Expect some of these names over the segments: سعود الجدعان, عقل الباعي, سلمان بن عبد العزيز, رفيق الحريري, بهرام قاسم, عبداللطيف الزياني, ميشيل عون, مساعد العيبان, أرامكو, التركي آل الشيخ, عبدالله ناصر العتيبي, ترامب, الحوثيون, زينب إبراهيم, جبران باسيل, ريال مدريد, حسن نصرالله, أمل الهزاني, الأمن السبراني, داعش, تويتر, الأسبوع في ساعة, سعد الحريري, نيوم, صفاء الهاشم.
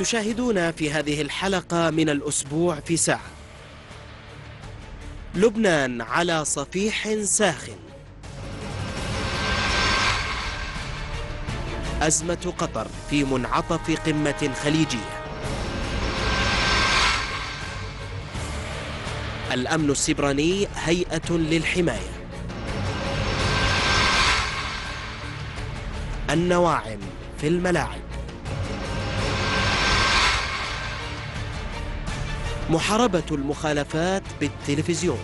تشاهدون في هذه الحلقة من الأسبوع في ساعة. لبنان على صفيح ساخن. أزمة قطر في منعطف قمة خليجية. الأمن السبراني هيئة للحماية. النواعم في الملاعب. محاربة المخالفات بالتلفزيون.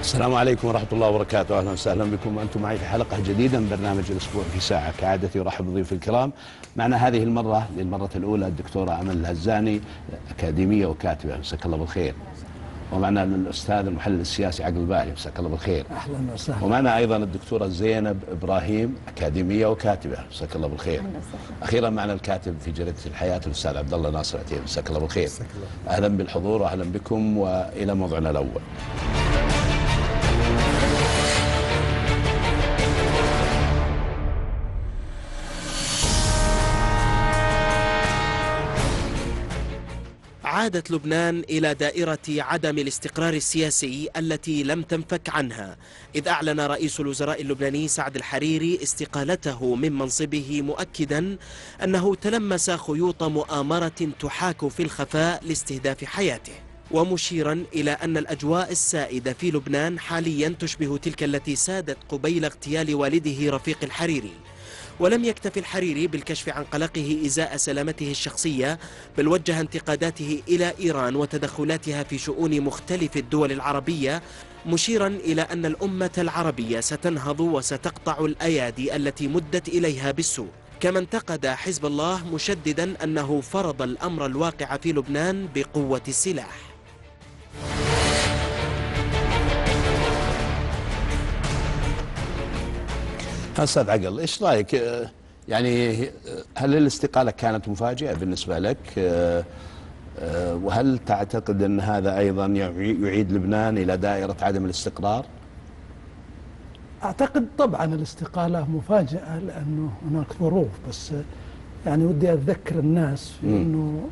السلام عليكم ورحمة الله وبركاته، أهلا وسهلا بكم. أنتم معي في حلقة جديدة من برنامج الأسبوع في ساعة. كعادتي أرحب بضيوف الكرام. معنا هذه المرة للمرة الأولى الدكتورة أمل الهزاني، أكاديمية وكاتبة، مساك الله بالخير. ومعنا الأستاذ المحلل السياسي عقل الباعي، مساك الله بالخير. أهلا وسهلا. ومعنا أيضا الدكتورة زينب إبراهيم، أكاديمية وكاتبة، مساك الله بالخير. أهلا وسهلا. أخيرا معنا الكاتب في جريدة الحياة الأستاذ عبدالله ناصر العتيبي، مساك الله بالخير. أهلا بالحضور وأهلا بكم. وإلى موضوعنا الأول. عادت لبنان إلى دائرة عدم الاستقرار السياسي التي لم تنفك عنها، إذ أعلن رئيس الوزراء اللبناني سعد الحريري استقالته من منصبه، مؤكدا أنه تلمس خيوط مؤامرة تحاك في الخفاء لاستهداف حياته، ومشيرا إلى أن الأجواء السائدة في لبنان حاليا تشبه تلك التي سادت قبيل اغتيال والده رفيق الحريري. ولم يكتف الحريري بالكشف عن قلقه إزاء سلامته الشخصية، بل وجه انتقاداته إلى إيران وتدخلاتها في شؤون مختلف الدول العربية، مشيرا إلى أن الأمة العربية ستنهض وستقطع الأيادي التي مدت إليها بالسوء. كما انتقد حزب الله، مشددا أنه فرض الأمر الواقع في لبنان بقوة السلاح. أستاذ عقل، إيش رأيك؟ يعني هل الاستقالة كانت مفاجئة بالنسبة لك؟ وهل تعتقد أن هذا أيضا يعيد لبنان إلى دائرة عدم الاستقرار؟ أعتقد طبعا الاستقالة مفاجئة لأنه هناك ظروف، بس يعني ودي أتذكر الناس أنه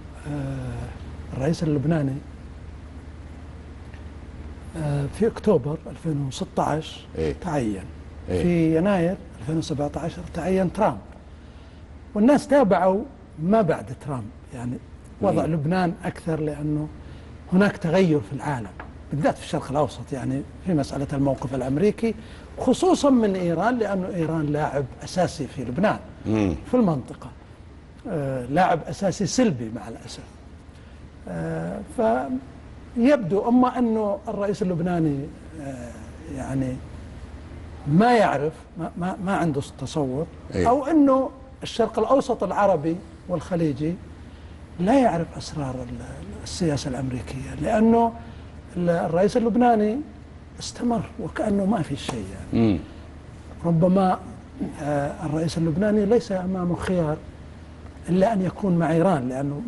الرئيس اللبناني في أكتوبر 2016 تعين، في يناير 2017 تعين ترامب، والناس تابعوا ما بعد ترامب، يعني وضع لبنان أكثر، لأنه هناك تغير في العالم بالذات في الشرق الأوسط، يعني في مسألة الموقف الأمريكي خصوصا من إيران، لأنه إيران لاعب أساسي في لبنان في المنطقة، لاعب أساسي سلبي مع الأسف. فيبدو أما أنه الرئيس اللبناني يعني ما يعرف ما عنده تصور، أو أنه الشرق الأوسط العربي والخليجي لا يعرف أسرار السياسة الأمريكية، لأنه الرئيس اللبناني استمر وكأنه ما في شيء. يعني ربما الرئيس اللبناني ليس أمامه خيار إلا أن يكون مع إيران، لأنه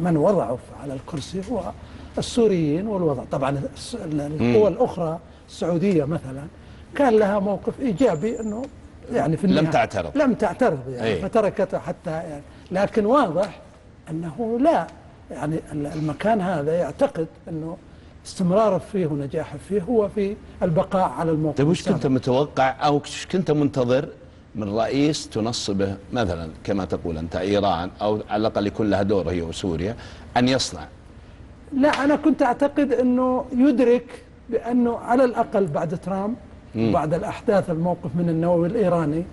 من وضعه على الكرسي هو السوريين، والوضع طبعا القوى الأخرى السعودية مثلا كان لها موقف إيجابي، أنه يعني في النهاية لم تعترض يعني فتركته حتى يعني، لكن واضح أنه لا، يعني المكان هذا يعتقد أنه استمراره فيه ونجاحه فيه هو في البقاء على الموقف. طيب وش كنت متوقع أو وش كنت منتظر من رئيس تنصبه مثلا كما تقول أنت إيران، أو على الأقل يكون لها دور هي وسوريا، أن يصنع؟ لا، أنا كنت أعتقد أنه يدرك بأنه على الأقل بعد ترامب وبعد الأحداث الموقف من النووي الإيراني،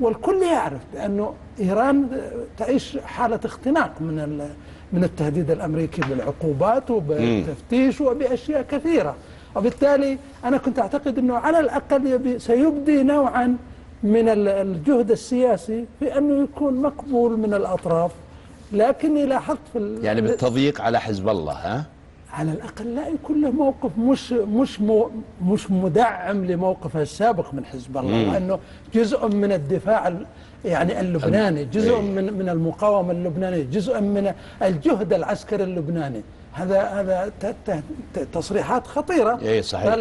والكل يعرف بأنه إيران تعيش حالة اختناق من التهديد الأمريكي بالعقوبات وبالتفتيش وبأشياء كثيرة، وبالتالي أنا كنت أعتقد أنه على الأقل سيبدي نوعا من الجهد السياسي في أنه يكون مقبول من الأطراف، لكني لاحظت في يعني بالتضييق على حزب الله. ها على الأقل لا يكون له موقف مش مدعم لموقفه السابق من حزب الله، لأنه جزء من الدفاع يعني اللبناني، جزء من المقاومة اللبنانية، جزء من الجهد العسكري اللبناني. هذا تصريحات خطيرة. إيه صحيح.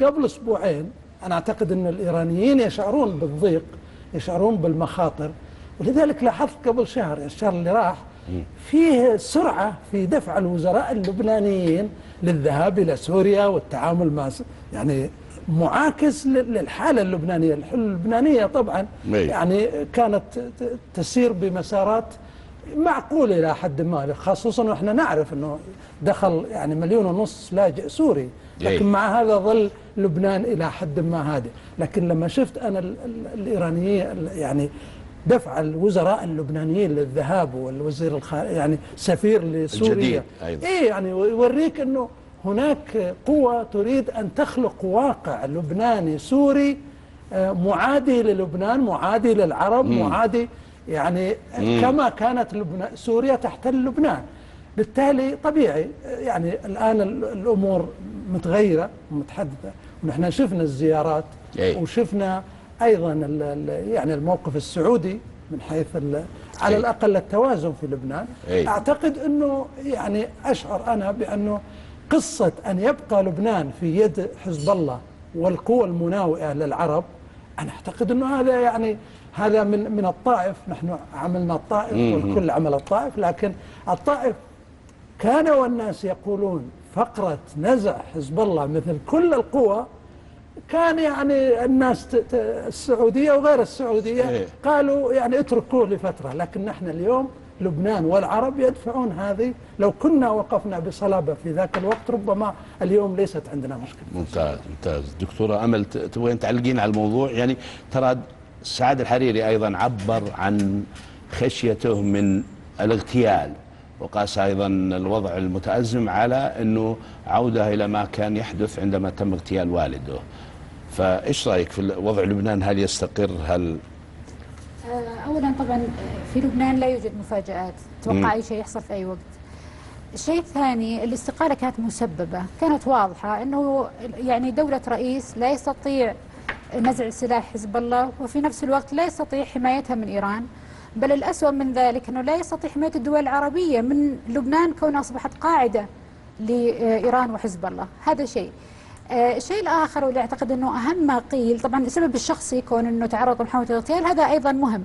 قبل أسبوعين أنا أعتقد أن الإيرانيين يشعرون بالضيق، يشعرون بالمخاطر، ولذلك لاحظت قبل شهر، الشهر اللي راح، فيه سرعة في دفع الوزراء اللبنانيين للذهاب إلى سوريا والتعامل مع يعني معاكس للحالة اللبنانية. الحالة اللبنانية طبعا يعني كانت تسير بمسارات معقولة إلى حد ما، خصوصا وإحنا نعرف أنه دخل يعني 1.5 مليون لاجئ سوري، لكن مع هذا ظل لبنان إلى حد ما هادئ. لكن لما شفت أنا الإيرانيين يعني دفع الوزراء اللبنانيين للذهاب، والوزير يعني سفير لسوريا اي يعني يوريك انه هناك قوة تريد ان تخلق واقع لبناني سوري معادي للبنان، معادي للعرب، معادي يعني كما كانت لبنان سوريا تحتل لبنان. بالتالي طبيعي يعني الان الامور متغيرة ومتحدثة، ونحن شفنا الزيارات وشفنا أيضا يعني الموقف السعودي من حيث على الأقل التوازن في لبنان. أعتقد أنه يعني أشعر أنا بأنه قصة أن يبقى لبنان في يد حزب الله والقوى المناوئة للعرب، أنا أعتقد أنه هذا يعني هذا من الطائف. نحن عملنا الطائف والكل عمل الطائف، لكن الطائف كانوا الناس يقولون فقرة نزع حزب الله مثل كل القوى، كان يعني الناس السعودية وغير السعودية قالوا يعني اتركوه لفترة. لكن نحن اليوم لبنان والعرب يدفعون هذه، لو كنا وقفنا بصلابة في ذاك الوقت ربما اليوم ليست عندنا مشكلة. ممتاز ممتاز. دكتورة أمل تبغين تعلقين على الموضوع؟ يعني ترى سعد الحريري أيضا عبر عن خشيته من الاغتيال، وقاس أيضا الوضع المتأزم على أنه عودة إلى ما كان يحدث عندما تم اغتيال والده. فإيش رأيك في وضع لبنان؟ هل يستقر؟ هل أولا طبعا في لبنان لا يوجد مفاجآت، توقع أي شيء يحصل في أي وقت. الشيء الثاني الاستقالة كانت مسببة، كانت واضحة أنه يعني دولة رئيس لا يستطيع نزع سلاح حزب الله، وفي نفس الوقت لا يستطيع حمايتها من إيران، بل الأسوأ من ذلك أنه لا يستطيع حماية الدول العربية من لبنان كونها أصبحت قاعدة لإيران وحزب الله. هذا شيء. الشيء الآخر واللي أعتقد أنه أهم ما قيل، طبعا السبب الشخصي كون أنه تعرض لمحاولة الاغتيال هذا أيضا مهم،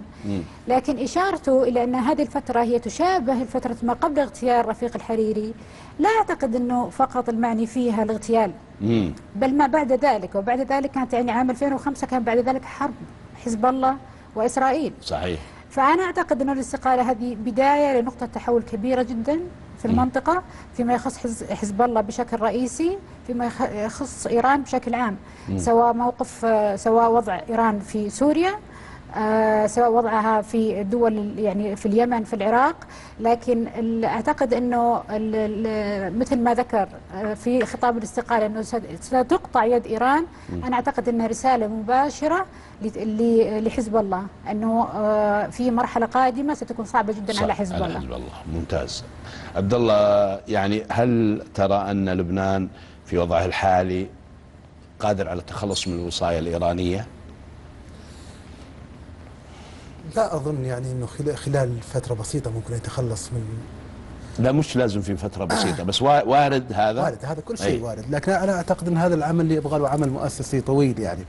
لكن إشارته إلى أن هذه الفترة هي تشابه الفترة ما قبل اغتيال رفيق الحريري، لا أعتقد أنه فقط المعني فيها الاغتيال، بل ما بعد ذلك. وبعد ذلك كانت يعني عام 2005 كان بعد ذلك حرب حزب الله وإسرائيل. صحيح. فأنا أعتقد أن الاستقالة هذه بداية لنقطة تحول كبيرة جدا في المنطقة فيما يخص حزب الله بشكل رئيسي، فيما يخص إيران بشكل عام، سواء وضع إيران في سوريا، سواء وضعها في الدول يعني في اليمن، في العراق. لكن أعتقد أنه مثل ما ذكر في خطاب الاستقالة أنه ستقطع يد إيران، أنا أعتقد أنها رسالة مباشرة لحزب الله أنه في مرحلة قادمة ستكون صعبة جدا على حزب الله. ممتاز. عبد الله، يعني هل ترى أن لبنان في وضعه الحالي قادر على التخلص من الوصاية الإيرانية؟ لا أظن يعني أنه خلال فترة بسيطة ممكن يتخلص من. لا مش لازم في فترة بسيطة، بس وارد هذا. وارد هذا كل شيء وارد، لكن أنا أعتقد أن هذا العمل اللي يبغى له عمل مؤسسي طويل يعني.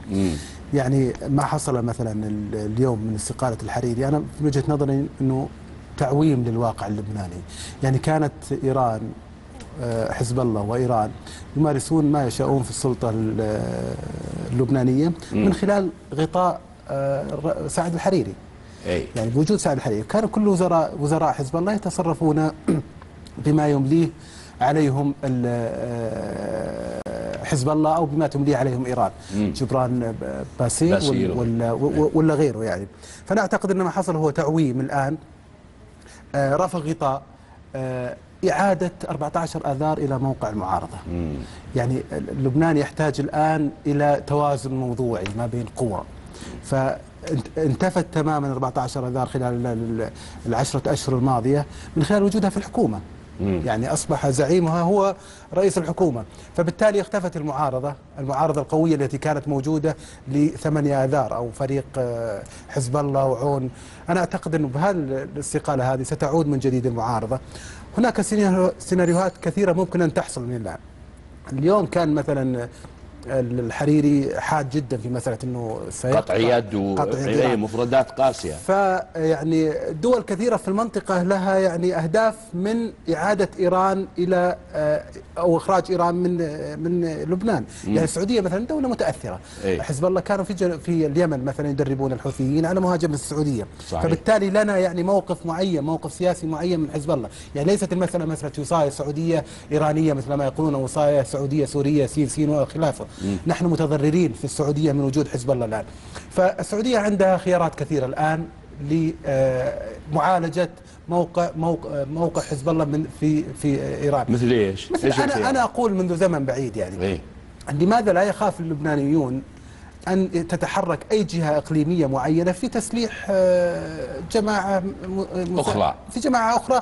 يعني ما حصل مثلا اليوم من استقالة الحريري، أنا في وجهة نظري أنه تعويم للواقع اللبناني. يعني كانت إيران، حزب الله وإيران يمارسون ما يشاءون في السلطة اللبنانية من خلال غطاء سعد الحريري. يعني بوجود سعد الحريري كانوا كل وزراء حزب الله يتصرفون بما يمليه عليهم حزب الله أو بما تمليه عليهم إيران، جبران باسيل ولا غيره يعني. فأنا أعتقد أن ما حصل هو تعويم. الآن رفع غطاء، إعادة 14 آذار إلى موقع المعارضة. يعني لبنان يحتاج الآن إلى توازن موضوعي ما بين قوى، فانتفت تماما 14 آذار خلال ال10 أشهر الماضية من خلال وجودها في الحكومة. يعني أصبح زعيمها هو رئيس الحكومة، فبالتالي اختفت المعارضة القوية التي كانت موجودة لثمانية آذار أو فريق حزب الله وعون. أنا أعتقد أنه بهالاستقالة هذه ستعود من جديد المعارضة. هناك سيناريوهات كثيرة ممكن أن تحصل من الآن. اليوم كان مثلا الحريري حاد جدا في مسألة أنه قطع يد ومفردات قاسية، فيعني دول كثيرة في المنطقة لها يعني أهداف من إعادة إيران إلى أو إخراج إيران من لبنان. يعني السعودية مثلا دولة متأثرة، حزب الله كانوا في اليمن مثلا يدربون الحوثيين على مهاجمة السعودية، صحيح. فبالتالي لنا يعني موقف معين، موقف سياسي معين من حزب الله. يعني ليست المسألة مسألة وصاية سعودية إيرانية مثل ما يقولون، وصاية سعودية سورية سين وخلافه. نحن متضررين في السعودية من وجود حزب الله الآن. فالسعودية عندها خيارات كثيرة الآن لمعالجة موقع حزب الله من في إيران. مثل إيش؟ مثل أنا أقول منذ زمن بعيد يعني لماذا لا يخاف اللبنانيون أن تتحرك أي جهة إقليمية معينة في تسليح جماعة أخرى، في جماعة أخرى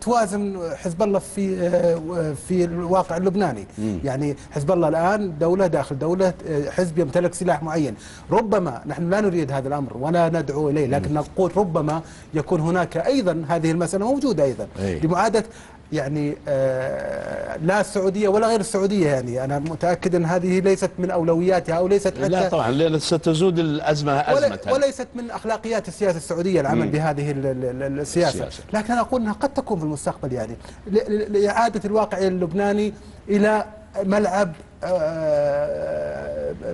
توازن حزب الله في الواقع اللبناني. يعني حزب الله الآن دولة داخل دولة، حزب يمتلك سلاح معين. ربما نحن لا نريد هذا الأمر ولا ندعو إليه، لكن نقول ربما يكون هناك أيضا هذه المسألة موجودة أيضا لمعادة يعني لا السعودية ولا غير السعودية. يعني أنا متأكد أن هذه ليست من أولوياتها أو ليست حتى لا طبعا لا ستزود الأزمة أزمتها، وليست من أخلاقيات السياسة السعودية العمل بهذه السياسة. لكن أنا أقول أنها قد تكون في المستقبل يعني لإعادة الواقع اللبناني إلى ملعب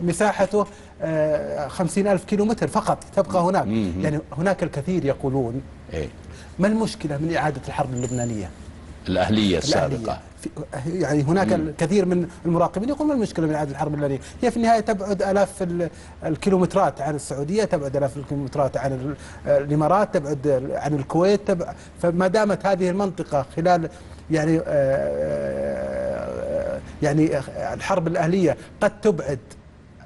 مساحته 50,000 كيلومتر فقط تبقى هناك. يعني هناك الكثير يقولون ما المشكلة من إعادة الحرب اللبنانية الأهلية السابقة؟ يعني هناك الكثير من المراقبين يقول ما المشكلة من إعادة الحرب اللبنانية، هي في النهاية تبعد آلاف الكيلومترات عن السعودية، تبعد آلاف الكيلومترات عن الإمارات، تبعد عن الكويت، فما دامت هذه المنطقة خلال يعني يعني الحرب الأهلية قد تبعد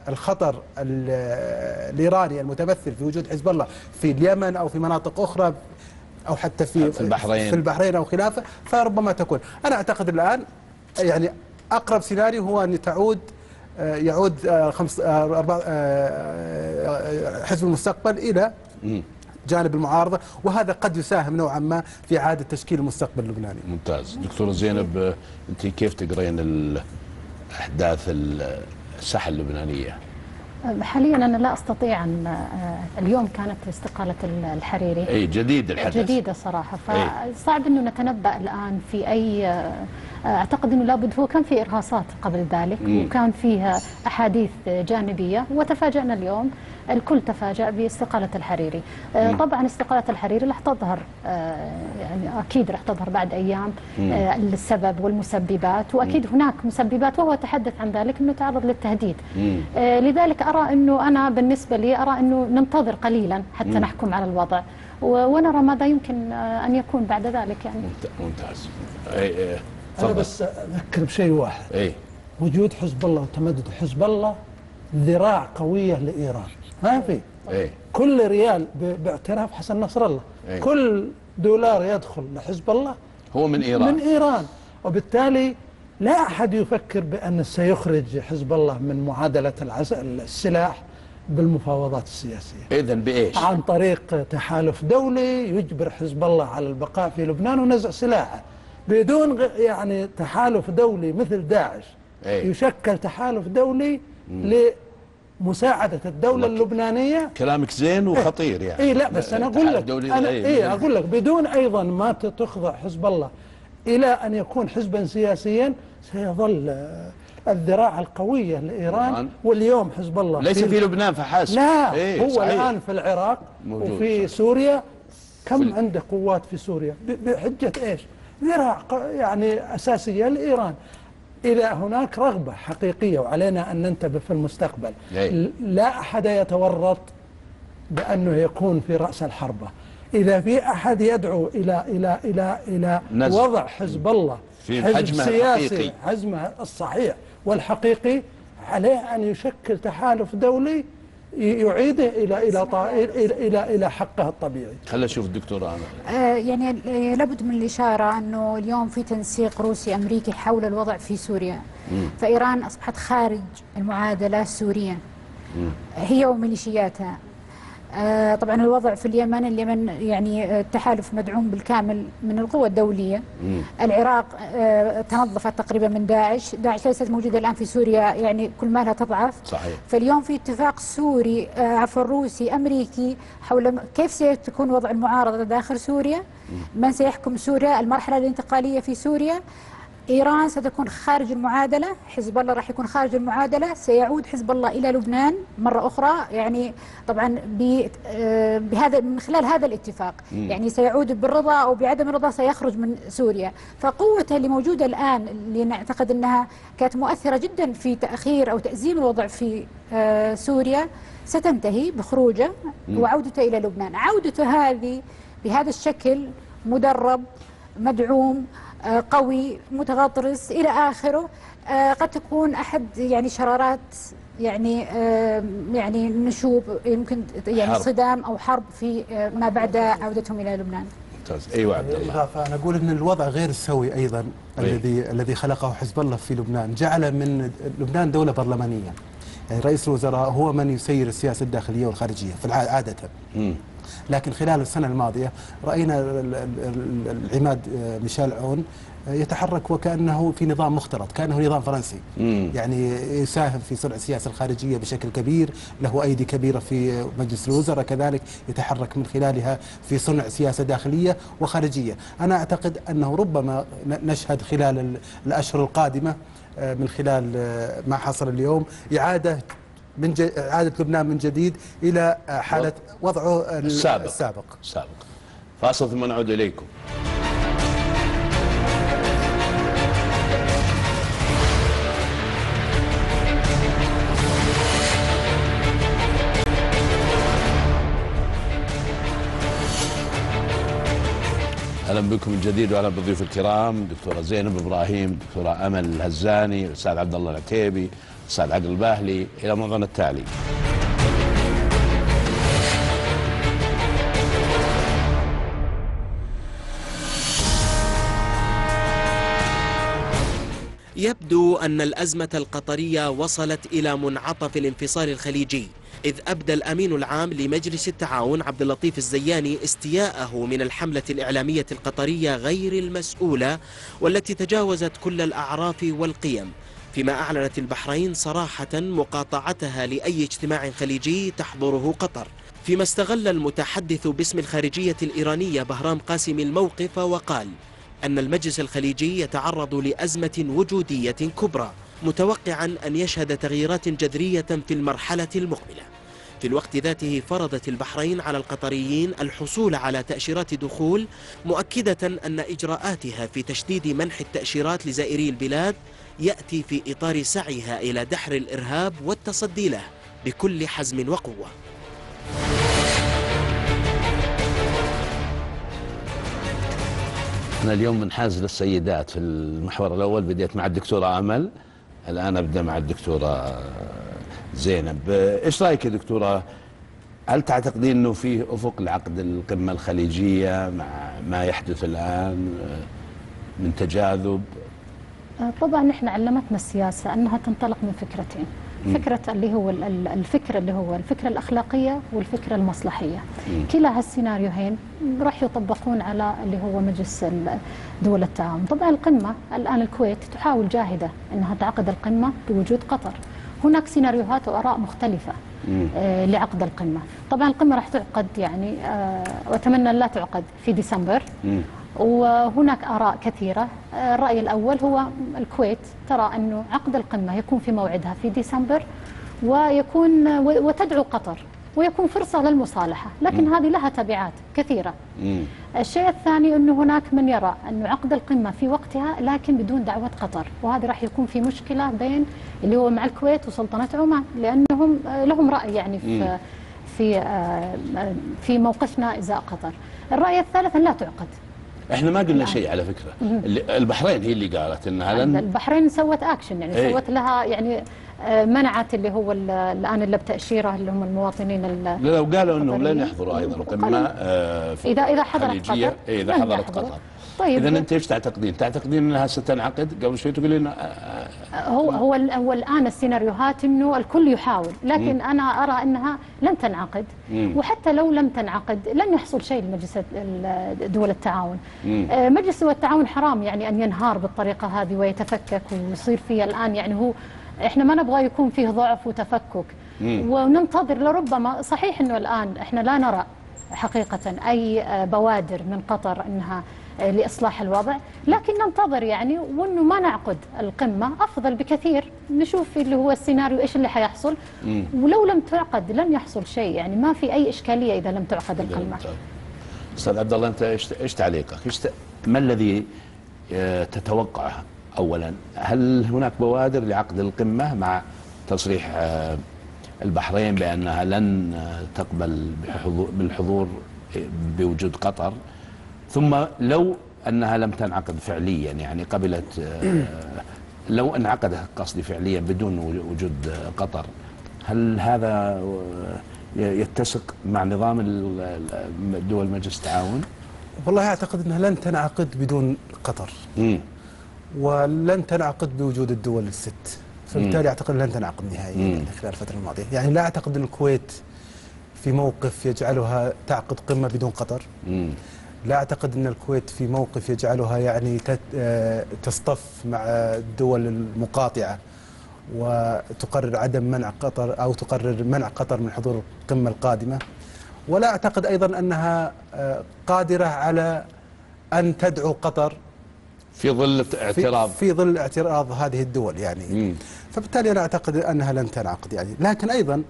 الخطر الإيراني المتمثل في وجود حزب الله في اليمن أو في مناطق أخرى أو حتى في البحرين أو خلافه، فربما تكون. أنا أعتقد الآن يعني أقرب سيناريو هو أن يعود حزب المستقبل إلى جانب المعارضة، وهذا قد يساهم نوعا ما في إعادة تشكيل المستقبل اللبناني. ممتاز. دكتورة زينب، أنت كيف تقرين أحداث الساحة اللبنانية؟ حاليا أنا لا أستطيع أن اليوم كانت استقالة الحريري جديد الحدث، جديدة صراحة، فصعب أنه نتنبأ الآن في أي. أعتقد أنه لابد هو كان في إرهاصات قبل ذلك وكان فيها أحاديث جانبية، وتفاجأنا اليوم الكل تفاجأ باستقالة الحريري. طبعا استقالة الحريري راح تظهر يعني أكيد راح تظهر بعد أيام السبب والمسببات، وأكيد هناك مسببات وهو تحدث عن ذلك أنه تعرض للتهديد. لذلك أرى أنه أنا بالنسبة لي أرى أنه ننتظر قليلا حتى نحكم على الوضع ونرى ماذا يمكن أن يكون بعد ذلك. يعني ممتاز. أنا بس أذكر بشيء واحد، وجود حزب الله وتمدد حزب الله ذراع قوية لإيران، ما في كل ريال باعتراف حسن نصرالله، كل دولار يدخل لحزب الله هو من إيران، وبالتالي لا أحد يفكر بأن سيخرج حزب الله من معادلة السلاح بالمفاوضات السياسية. إذن بإيش؟ عن طريق تحالف دولي يجبر حزب الله على البقاء في لبنان ونزع سلاحه بدون يعني تحالف دولي مثل داعش. يشكل تحالف دولي لمساعدة الدولة اللبنانية. كلامك زين وخطير يعني. لا بس أنا أقول لك أقول لك بدون أيضا ما تخضع حزب الله إلى أن يكون حزبا سياسيا سيظل الذراع القوية لإيران. واليوم حزب الله ليس في لبنان فحسب، لا هو صحيح. الآن في العراق وفي سوريا، كم عنده قوات في سوريا بحجة إيش؟ ذراع يعني أساسية لإيران. إلى هناك رغبة حقيقية وعلينا أن ننتبه في المستقبل. لا أحد يتورط بأنه يكون في رأس الحربة. إذا في أحد يدعو إلى وضع حزب الله في حجم سياسي، حجمه الصحيح والحقيقي، عليه أن يشكل تحالف دولي يعيده الى حقه الطبيعي. خلينا نشوف الدكتور عامر. يعني لابد من الاشاره انه اليوم في تنسيق روسي امريكي حول الوضع في سوريا. فايران اصبحت خارج المعادله سوريا. هي وميليشياتها. طبعا الوضع في اليمن، يعني التحالف مدعوم بالكامل من القوى الدولية. العراق تنظفت تقريبا من داعش، داعش ليست موجودة الآن في سوريا، يعني كل ما لها تضعف. صحيح. فاليوم في اتفاق سوري عفوا روسي أمريكي حول كيف سيكون وضع المعارضة داخل سوريا، من سيحكم سوريا، المرحلة الانتقالية في سوريا. إيران ستكون خارج المعادلة، حزب الله راح يكون خارج المعادلة، سيعود حزب الله إلى لبنان مرة أخرى، يعني طبعا بهذا من خلال هذا الاتفاق. يعني سيعود بالرضا أو بعدم الرضا سيخرج من سوريا. فقوته اللي موجودة الآن اللي نعتقد أنها كانت مؤثرة جدا في تأخير أو تأزيم الوضع في سوريا ستنتهي بخروجه وعودته إلى لبنان. عودته هذه بهذا الشكل مدرب مدعوم قوي متغطرس الى اخره، قد تكون احد يعني شرارات، يعني نشوب، يمكن يعني حرب. صدام او حرب في ما بعد عودتهم الى لبنان. ممتاز. ايوه عبد الله. اضافه انا اقول ان الوضع غير السوي ايضا الذي خلقه حزب الله في لبنان، جعل من لبنان دوله برلمانيه، يعني رئيس الوزراء هو من يسير السياسه الداخليه والخارجيه في عاده. لكن خلال السنة الماضية رأينا العماد ميشيل عون يتحرك وكأنه في نظام مختلط، كأنه نظام فرنسي. يعني يساهم في صنع السياسة الخارجية بشكل كبير، له أيدي كبيرة في مجلس الوزراء، كذلك يتحرك من خلالها في صنع سياسة داخلية وخارجية. أنا أعتقد أنه ربما نشهد خلال الأشهر القادمة من خلال ما حصل اليوم إعادة إعادة لبنان من جديد إلى حالة وضعه السابق. فاصل ثم نعود إليكم. أهلا بكم من جديد، وأهلا بالضيوف الكرام، دكتورة زينب إبراهيم، دكتورة أمل الهزاني، الأستاذ عبدالله العتيبي، سعد عقل الباهلي، إلى موضوعنا التالي. يبدو أن الأزمة القطرية وصلت إلى منعطف الانفصال الخليجي، إذ أبدى الأمين العام لمجلس التعاون عبداللطيف الزياني استياءه من الحملة الإعلامية القطرية غير المسؤولة والتي تجاوزت كل الأعراف والقيم، فيما أعلنت البحرين صراحة مقاطعتها لأي اجتماع خليجي تحضره قطر، فيما استغل المتحدث باسم الخارجية الإيرانية بهرام قاسم الموقف وقال أن المجلس الخليجي يتعرض لأزمة وجودية كبرى، متوقعا أن يشهد تغييرات جذرية في المرحلة المقبلة. في الوقت ذاته فرضت البحرين على القطريين الحصول على تأشيرات دخول، مؤكدة أن إجراءاتها في تشديد منح التأشيرات لزائري البلاد يأتي في إطار سعيها إلى دحر الإرهاب والتصدي له بكل حزم وقوة. أنا اليوم منحاز للسيدات في المحور الأول، بديت مع الدكتورة أمل، الآن أبدأ مع الدكتورة زينب. إيش رأيك يا دكتورة؟ هل تعتقدين أنه فيه أفق لعقد القمة الخليجية مع ما يحدث الآن من تجاذب؟ طبعا احنا علمتنا السياسه انها تنطلق من فكرتين، الفكره الاخلاقيه والفكره المصلحيه. كلا هالسيناريوهين راح يطبقون على مجلس دول التعاون. طبعا القمه الان الكويت تحاول جاهده انها تعقد القمه بوجود قطر. هناك سيناريوهات واراء مختلفه لعقد القمه. طبعا القمه راح تعقد يعني واتمنى لا تعقد في ديسمبر. وهناك آراء كثيرة. الرأي الأول هو الكويت ترى أنه عقد القمة يكون في موعدها في ديسمبر، ويكون وتدعو قطر ويكون فرصة للمصالحة، لكن هذه لها تبعات كثيرة. الشيء الثاني أنه هناك من يرى أنه عقد القمة في وقتها لكن بدون دعوة قطر، وهذا راح يكون في مشكلة بين مع الكويت وسلطنة عمان، لأنهم لهم رأي يعني في موقفنا إزاء قطر. الرأي الثالث أن لا تعقد. احنا ما قلنا شيء على فكرة، البحرين هي اللي قالت انها البحرين سوت اكشن، سوت لها منعت اللي هو الان اللي بتاشيره اللي هم المواطنين. لو قالوا انهم لن يحضروا ايضا القمه اذا حضرت قطر. اذا حضرت قطر. طيب، اذا انت ايش تعتقدين؟ تعتقدين انها ستنعقد؟ قبل شوي تقولين هو الان السيناريوهات انه الكل يحاول، لكن انا ارى انها لن تنعقد، وحتى لو لم تنعقد لن يحصل شيء لمجلس دول التعاون. مجلس دول التعاون حرام يعني ان ينهار بالطريقه هذه ويتفكك ويصير فيه الان، يعني هو احنا ما نبغى يكون فيه ضعف وتفكك وننتظر. لربما صحيح انه الان احنا لا نرى حقيقه اي بوادر من قطر انها لإصلاح الوضع، لكن ننتظر يعني، وأنه ما نعقد القمة أفضل بكثير. نشوف اللي هو السيناريو إيش اللي حيحصل، ولو لم تعقد لن يحصل شيء، يعني ما في أي إشكالية إذا لم تعقد القمة. أستاذ عبد الله، أنت إيش تعليقك؟ ما الذي تتوقعه؟ أولا، هل هناك بوادر لعقد القمة مع تصريح البحرين بأنها لن تقبل بالحضور بوجود قطر، ثم لو أنها لم تنعقد فعليا، يعني قبلت، لو انعقدت قصدي فعليا بدون وجود قطر، هل هذا يتسق مع نظام دول مجلس التعاون؟ والله أعتقد أنها لن تنعقد بدون قطر، ولن تنعقد بوجود الدول الست، فبالتالي أعتقد لن تنعقد نهائيا خلال الفترة الماضية. يعني لا أعتقد أن الكويت في موقف يجعلها تعقد قمة بدون قطر، لا أعتقد أن الكويت في موقف يجعلها يعني تصطف مع الدول المقاطعة وتقرر عدم منع قطر أو تقرر منع قطر من حضور القمة القادمة. ولا أعتقد أيضا أنها قادرة على أن تدعو قطر في ظل اعتراض هذه الدول يعني. فبالتالي أنا أعتقد أنها لن تنعقد يعني. لكن أيضا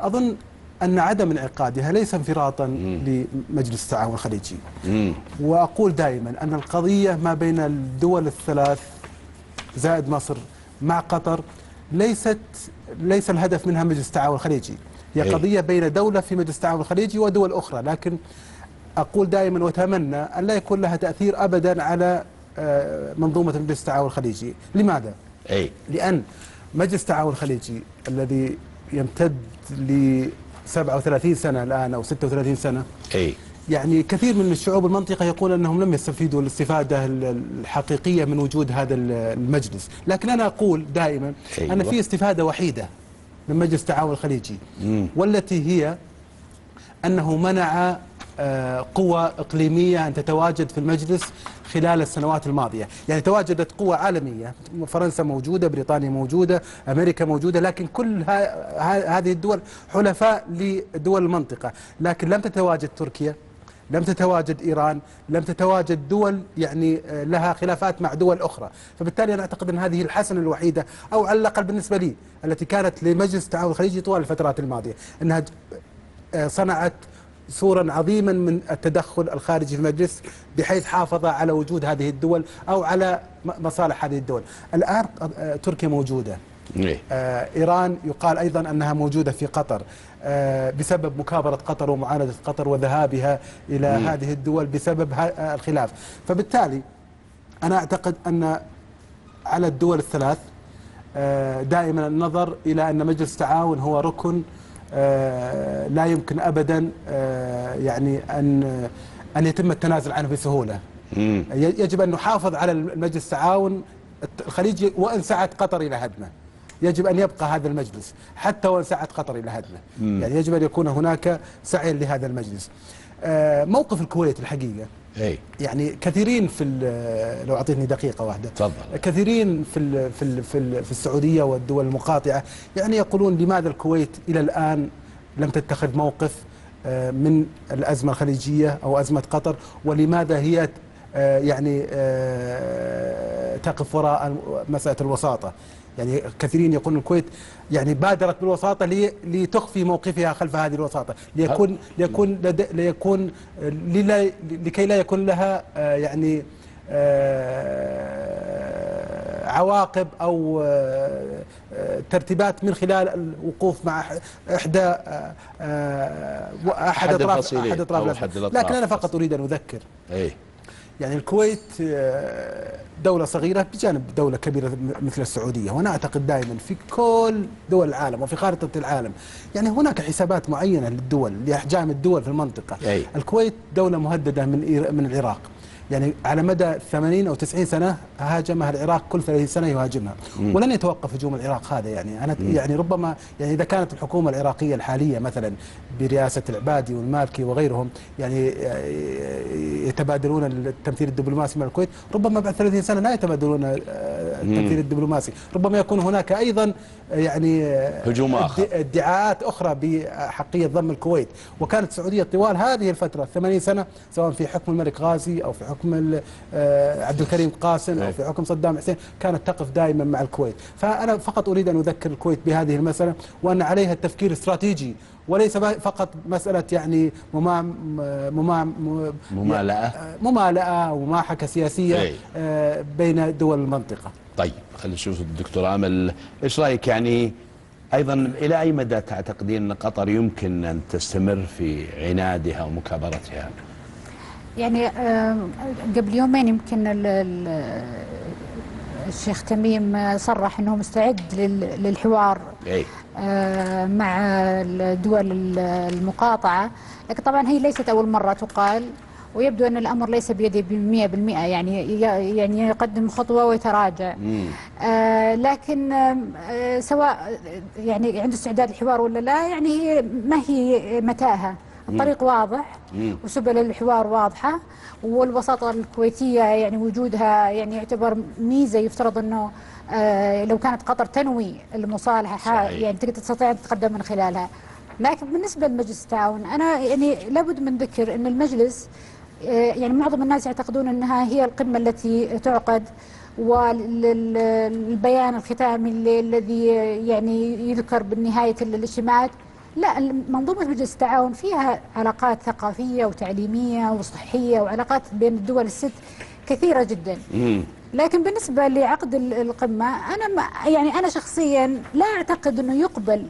أظن أن عدم انعقادها ليس انفراطا لمجلس التعاون الخليجي. وأقول دائما أن القضية ما بين الدول الثلاث زائد مصر مع قطر ليس الهدف منها مجلس التعاون الخليجي، هي قضية بين دولة في مجلس التعاون الخليجي ودول أخرى. لكن أقول دائما وأتمنى أن لا يكون لها تأثير أبدا على منظومة مجلس التعاون الخليجي. لماذا؟ لأن مجلس التعاون الخليجي الذي يمتد ل 37 سنة الآن أو 36 سنة، يعني كثير من الشعوب المنطقة يقول أنهم لم يستفيدوا الاستفادة الحقيقية من وجود هذا المجلس. لكن أنا أقول دائما أن في استفادة وحيدة من مجلس التعاون الخليجي، والتي هي أنه منع قوى إقليمية أن تتواجد في المجلس خلال السنوات الماضية. يعني تواجدت قوى عالمية، فرنسا موجودة، بريطانيا موجودة، أمريكا موجودة، لكن كل هذه الدول حلفاء لدول المنطقة. لكن لم تتواجد تركيا، لم تتواجد إيران، لم تتواجد دول يعني لها خلافات مع دول أخرى. فبالتالي أنا أعتقد أن هذه الحسنة الوحيدة، أو على الأقل بالنسبة لي، التي كانت لمجلس التعاون الخليجي طوال الفترات الماضية، أنها صنعت صورا عظيما من التدخل الخارجي في المجلس، بحيث حافظ على وجود هذه الدول أو على مصالح هذه الدول. الآن تركيا موجودة، إيران يقال أيضا أنها موجودة في قطر بسبب مكابرة قطر ومعاندة قطر وذهابها إلى هذه الدول بسبب الخلاف. فبالتالي أنا أعتقد أن على الدول الثلاث دائما النظر إلى أن مجلس التعاون هو ركن لا يمكن أبدا يعني أن يتم التنازل عنه بسهولة. يجب أن نحافظ على المجلس التعاون الخليجي وإن سعت قطر إلى هدمه. يجب أن يبقى هذا المجلس حتى وإن سعت قطر إلى هدمه. يعني يجب أن يكون هناك سعي لهذا المجلس. موقف الكويت الحقيقة، يعني كثيرين في لو أعطيتني دقيقة واحدة، تفضل. كثيرين في السعودية والدول المقاطعة يعني يقولون لماذا الكويت إلى الآن لم تتخذ موقف من الأزمة الخليجية أو أزمة قطر، ولماذا هي يعني تقف وراء مسألة الوساطة. يعني كثيرين يقول الكويت يعني بادرت بالوساطة لتخفي موقفها خلف هذه الوساطة، لكي لا يكون لها يعني عواقب أو ترتيبات من خلال الوقوف مع أحد أطراف. لكن أنا فقط أريد أن أذكر يعني الكويت دولة صغيرة بجانب دولة كبيرة مثل السعودية، وأنا أعتقد دائما في كل دول العالم وفي خارطة العالم يعني هناك حسابات معينة للدول، لأحجام الدول في المنطقة. الكويت دولة مهددة من العراق، يعني على مدى 80 أو 90 سنة هاجمها العراق، كل 30 سنة يهاجمها، ولن يتوقف هجوم العراق هذا. يعني أنا يعني ربما يعني إذا كانت الحكومة العراقية الحالية مثلا برئاسة العبادي والمالكي وغيرهم يعني يتبادلون التمثيل الدبلوماسي مع الكويت، ربما بعد 30 سنة لا يتبادلون التمثيل الدبلوماسي، ربما يكون هناك أيضا يعني هجوم آخر، ادعاءات أخرى بحقية ضم الكويت. وكانت السعودية طوال هذه الفترة 80 سنة سواء في حكم الملك غازي أو في حكم عبد الكريم قاسم أو في حكم صدام حسين كانت تقف دائما مع الكويت. فأنا فقط أريد أن أذكر الكويت بهذه المسألة وأن عليها التفكير الاستراتيجي وليس فقط مسألة يعني ممالأة وماحكة سياسية بين دول المنطقة. طيب خلينا نشوف الدكتور أمل، إيش رأيك يعني أيضا إلى أي مدى تعتقدين أن قطر يمكن أن تستمر في عنادها ومكابرتها؟ يعني قبل يومين يمكن الشيخ تميم صرح أنه مستعد للحوار مع الدول المقاطعة، لكن طبعا هي ليست أول مرة تقال، ويبدو أن الأمر ليس بيده 100%، يعني يقدم خطوة ويتراجع. لكن سواء يعني عنده استعداد الحوار ولا لا، يعني ما هي متاهة، الطريق واضح وسبل الحوار واضحة، والوساطة الكويتية يعني وجودها يعني يعتبر ميزة، يفترض أنه لو كانت قطر تنوي المصالحة يعني تستطيع أن تتقدم من خلالها. لكن بالنسبة لمجلس التعاون أنا يعني لابد من ذكر أن المجلس يعني معظم الناس يعتقدون أنها هي القمة التي تعقد والبيان الختامي الذي يعني يذكر بالنهاية الاجتماعات. لا، منظومة مجلس التعاون فيها علاقات ثقافية وتعليمية وصحية وعلاقات بين الدول الست كثيرة جدا. لكن بالنسبة لعقد القمة أنا شخصيا لا أعتقد أنه يقبل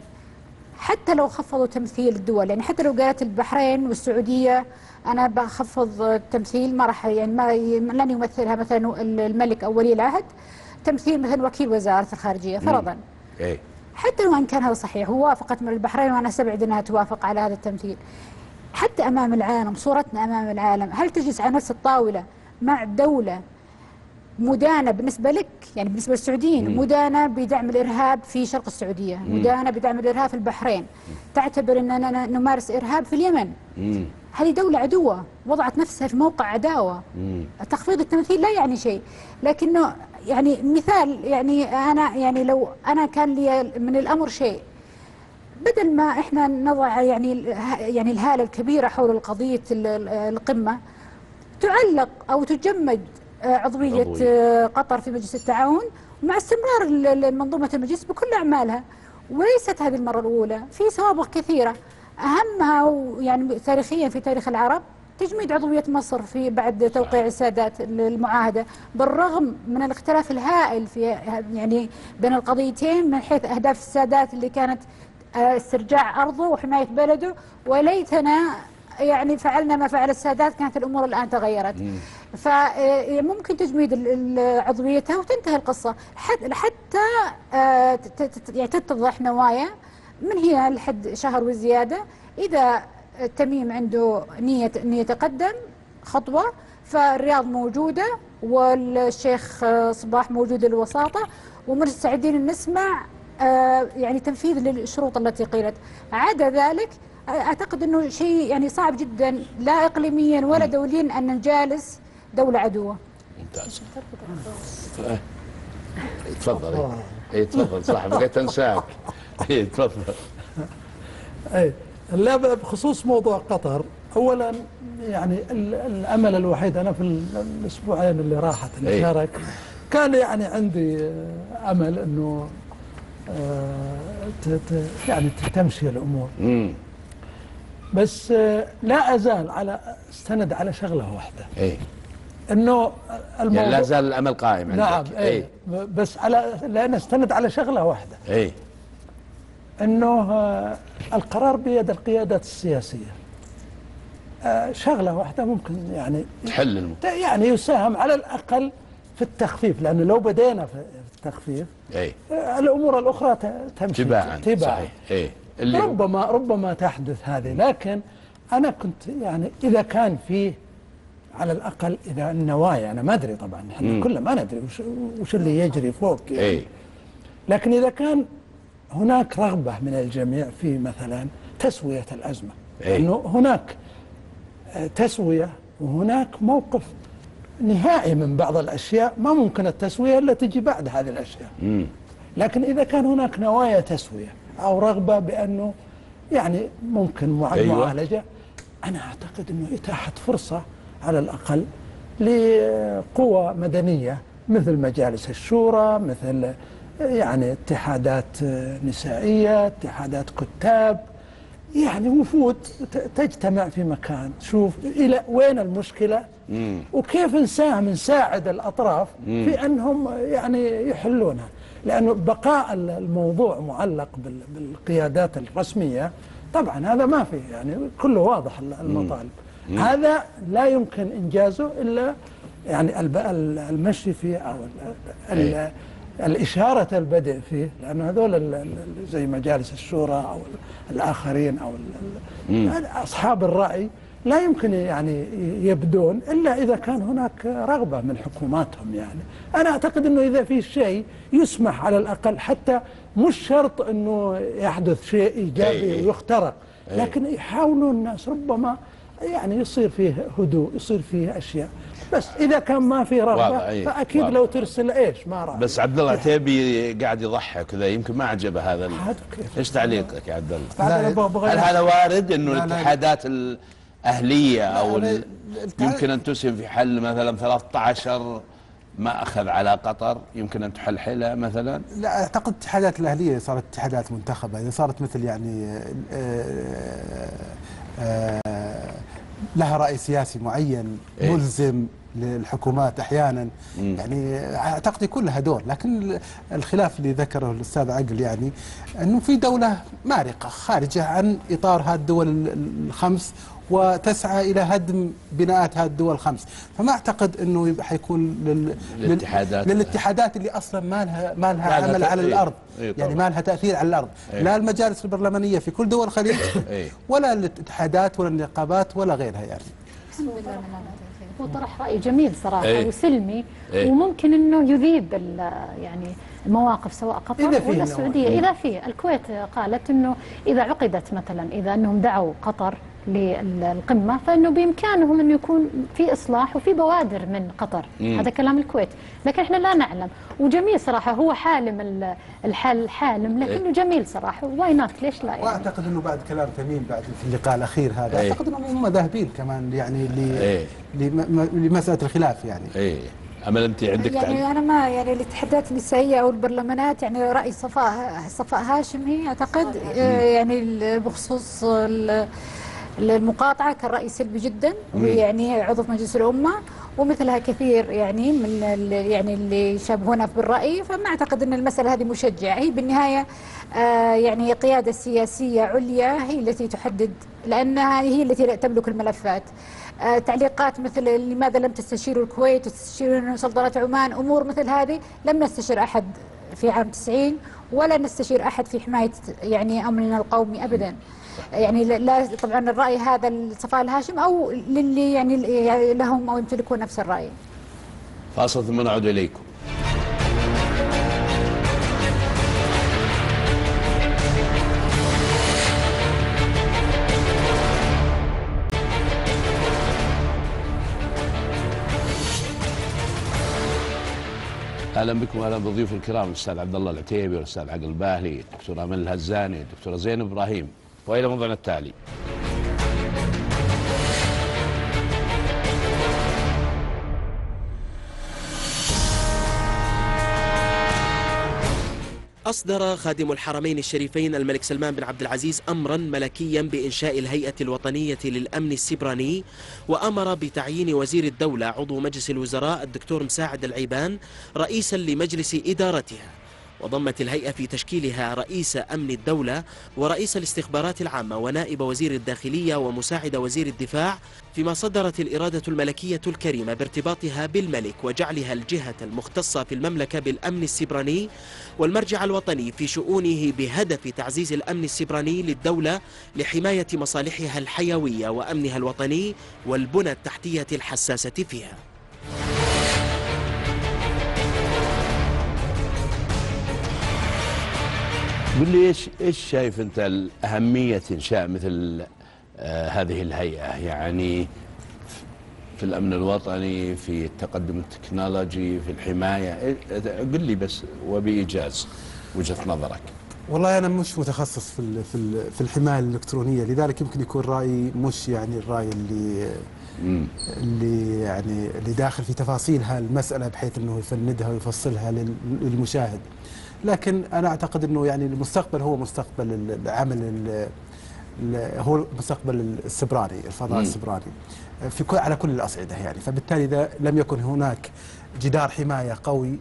حتى لو خفضوا تمثيل الدول، يعني حتى لو قالت البحرين والسعودية أنا بخفض التمثيل ما راح يعني لن يمثلها مثلا الملك أو ولي العهد، تمثيل مثلا وكيل وزارة الخارجية فرضا. حتى لو أن كان هذا صحيح، ووافقت من البحرين وأنا أستبعد أنها توافق على هذا التمثيل. حتى أمام العالم، صورتنا أمام العالم، هل تجلس على نفس الطاولة مع دولة مدانة بالنسبة لك يعني بالنسبة للسعوديين مدانة بدعم الإرهاب في شرق السعودية، مدانة بدعم الإرهاب في البحرين، تعتبر أننا نمارس إرهاب في اليمن؟ هذه دولة عدوة وضعت نفسها في موقع عداوة. تخفيض التمثيل لا يعني شيء، لكنه يعني مثال، يعني أنا يعني لو أنا كان لي من الأمر شيء، بدل ما إحنا نضع يعني الهالة الكبيرة حول القضية القمة، تعلق أو تجمد عضوية قطر في مجلس التعاون مع استمرار منظومة المجلس بكل أعمالها. وليست هذه المرة الأولى، في سوابق كثيرة أهمها يعني تاريخيا في تاريخ العرب تجميد عضوية مصر في بعد توقيع السادات المعاهدة، بالرغم من الاختلاف الهائل في يعني بين القضيتين من حيث أهداف السادات اللي كانت استرجاع أرضه وحماية بلده، وليتنا يعني فعلنا ما فعل السادات، كانت الأمور الآن تغيرت. فممكن تجميد عضويتها وتنتهي القصة حتى يعني تتضح نوايا من هي لحد شهر وزيادة. إذا تميم عنده نية أن يتقدم خطوة، فالرياض موجودة والشيخ صباح موجود الوساطة، ومستعدين أن نسمع يعني تنفيذ للشروط التي قيلت. عدا ذلك أعتقد أنه شيء يعني صعب جدا لا إقليميا ولا دوليا أن نجالس دولة عدوة. ممتاز. تفضل. تفضل صح، بقيت أنساك. تفضل. لا، بخصوص موضوع قطر، أولا يعني الأمل الوحيد، أنا في الأسبوعين اللي راحت اللي شارك كان يعني عندي أمل أنه يعني تمشي الأمور، بس لا أزال على استند على شغلة واحدة، أنه الموضوع يعني لا زال الأمل قائم عندك. نعم، بس لأن استند على شغلة واحدة، أنه القرار بيد القيادات السياسية، شغله واحده ممكن يعني تحل يعني يساهم على الاقل في التخفيف، لانه لو بدينا في التخفيف اي الامور الاخرى تمشي تباعا. اي ربما تحدث هذه، لكن انا كنت يعني اذا كان فيه على الاقل اذا النوايا، انا ما ادري طبعا احنا كلنا ما ندري وش اللي يجري فوق يعني. اي لكن اذا كان هناك رغبه من الجميع في مثلا تسويه الازمه، لانه هناك تسويه وهناك موقف نهائي من بعض الاشياء ما ممكن التسويه الا تجي بعد هذه الاشياء. لكن اذا كان هناك نوايا تسويه او رغبه بانه يعني ممكن معالجه، انا اعتقد انه اتاحه فرصه على الاقل لقوى مدنيه مثل مجالس الشورى، مثل يعني اتحادات نسائيه، اتحادات كتاب، يعني وفود تجتمع في مكان تشوف الى وين المشكله وكيف نساعد الاطراف في انهم يعني يحلونها، لانه بقاء الموضوع معلق بالقيادات الرسميه طبعا هذا ما فيه يعني كله واضح المطالب. هذا لا يمكن انجازه الا يعني المشي فيه او الإشارة البدء فيه، لأنه هذول زي مجالس الشورى أو الآخرين أو أصحاب الرأي لا يمكن يعني يبدون إلا إذا كان هناك رغبة من حكوماتهم. يعني أنا أعتقد أنه إذا في شيء يسمح على الأقل، حتى مش شرط أنه يحدث شيء إيجابي ويخترق، لكن يحاولوا الناس ربما يعني يصير فيه هدوء، يصير فيه أشياء. بس إذا كان ما في رغبة فأكيد لو ترسل إيش ما راح. بس عبد الله العتيبي قاعد يضحك وذا، يمكن ما عجبه هذا. إيش تعليقك يا عبد الله؟ هل هذا وارد إنه الاتحادات الأهلية أو يمكن أن تسهم في حل مثلا 13 ما أخذ على قطر، يمكن أن تحل حلها مثلا؟ لا أعتقد الاتحادات الأهلية صارت اتحادات منتخبة، إذا صارت مثل يعني لها رأي سياسي معين ملزم للحكومات أحيانا، يعني أعتقد يكون لها دور. لكن الخلاف اللي ذكره الأستاذ عقل يعني أنه في دولة مارقة خارجة عن إطار هذه الدول الخمس وتسعى إلى هدم بناءات هذه الدول الخمس، فما أعتقد أنه حيكون للاتحادات اللي أصلا ما لها عمل على الأرض، يعني ما لها تأثير على الأرض، لا المجالس البرلمانية في كل دول الخليج ولا الاتحادات ولا النقابات ولا غيرها. يعني هو طرح رأي جميل صراحة وسلمي وممكن أنه يذيب يعني مواقف سواء قطر ولا السعودية إذا فيه. الكويت قالت أنه إذا عقدت مثلا، إذا أنهم دعوا قطر للقمة فإنه بإمكانهم أن يكون في إصلاح وفي بوادر من قطر. هذا كلام الكويت، لكن إحنا لا نعلم. وجميل صراحة، هو حالم الحال حالم، لكنه جميل صراحة. واي نوت، ليش لا يعني؟ وأعتقد أنه بعد كلام تميم بعد في اللقاء الأخير هذا أعتقد أنهم هم ذاهبين كمان يعني لمسألة الخلاف يعني. أمل أنت عندك يعني أنا ما يعني الاتحادات النسائية أو البرلمانات، يعني رأي صفاء هاشم هي أعتقد يعني بخصوص المقاطعة كان رأي سلبي جدا، ويعني عضو في مجلس الأمة ومثلها كثير يعني من يعني اللي شابهونا بالرأي. فما أعتقد أن المسألة هذه مشجعة، هي بالنهاية يعني قيادة سياسية عليا هي التي تحدد، لأنها هي التي تملك الملفات. تعليقات مثل لماذا لم تستشيروا الكويت وتستشيرون سلطنة عمان، أمور مثل هذه لم نستشر أحد في عام 90 ولا نستشير أحد في حماية يعني أمرنا القومي أبدا. يعني لا طبعا الرأي هذا لصفاء الهاشم أو للي يعني لهم أو يمتلكون نفس الرأي. فاصل ثم نعود إليكم. اهلا بكم، اهلا بضيوف الكرام الاستاذ عبد الله العتيبي والاستاذ عقل الباعي، الدكتوره امل الهزاني، الدكتوره زينب ابراهيم. والى موضوعنا التالي. أصدر خادم الحرمين الشريفين الملك سلمان بن عبد العزيز أمرا ملكيا بإنشاء الهيئة الوطنية للأمن السبراني، وأمر بتعيين وزير الدولة عضو مجلس الوزراء الدكتور مساعد العيبان رئيسا لمجلس إدارتها، وضمت الهيئة في تشكيلها رئيس أمن الدولة ورئيس الاستخبارات العامة ونائب وزير الداخلية ومساعد وزير الدفاع، فيما صدرت الإرادة الملكية الكريمة بارتباطها بالملك وجعلها الجهة المختصة في المملكة بالأمن السبراني والمرجع الوطني في شؤونه بهدف تعزيز الأمن السبراني للدولة لحماية مصالحها الحيوية وأمنها الوطني والبنى التحتية الحساسة فيها. قل لي ايش شايف انت اهميه انشاء مثل هذه الهيئه، يعني في الامن الوطني، في التقدم التكنولوجي، في الحمايه؟ قل لي بس وبايجاز وجهه نظرك. والله انا مش متخصص في الحمايه الالكترونيه، لذلك يمكن يكون رايي مش يعني الراي اللي داخل في تفاصيل هالمساله بحيث انه يفندها ويفصلها للمشاهد. لكن انا اعتقد انه يعني المستقبل هو مستقبل العمل، هو مستقبل السبراني، الفضاء السبراني على كل الاصعده يعني. فبالتالي اذا لم يكن هناك جدار حمايه قوي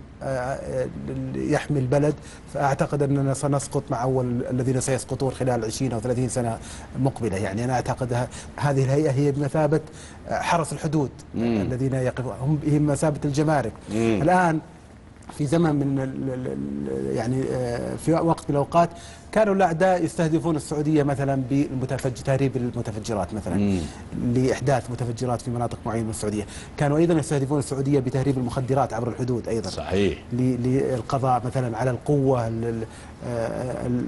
يحمي البلد، فاعتقد اننا سنسقط مع اول الذين سيسقطون خلال 20 او 30 سنه مقبله يعني. انا اعتقد هذه الهيئه هي بمثابه حرس الحدود الذين يقفون، هم بمثابه الجمارك. الان في زمن من يعني في وقت من الاوقات كانوا الاعداء يستهدفون السعوديه مثلا بتهريب المتفجرات مثلا لاحداث متفجرات في مناطق معينه من السعوديه، كانوا ايضا يستهدفون السعوديه بتهريب المخدرات عبر الحدود ايضا. صحيح. للقضاء مثلا على القوه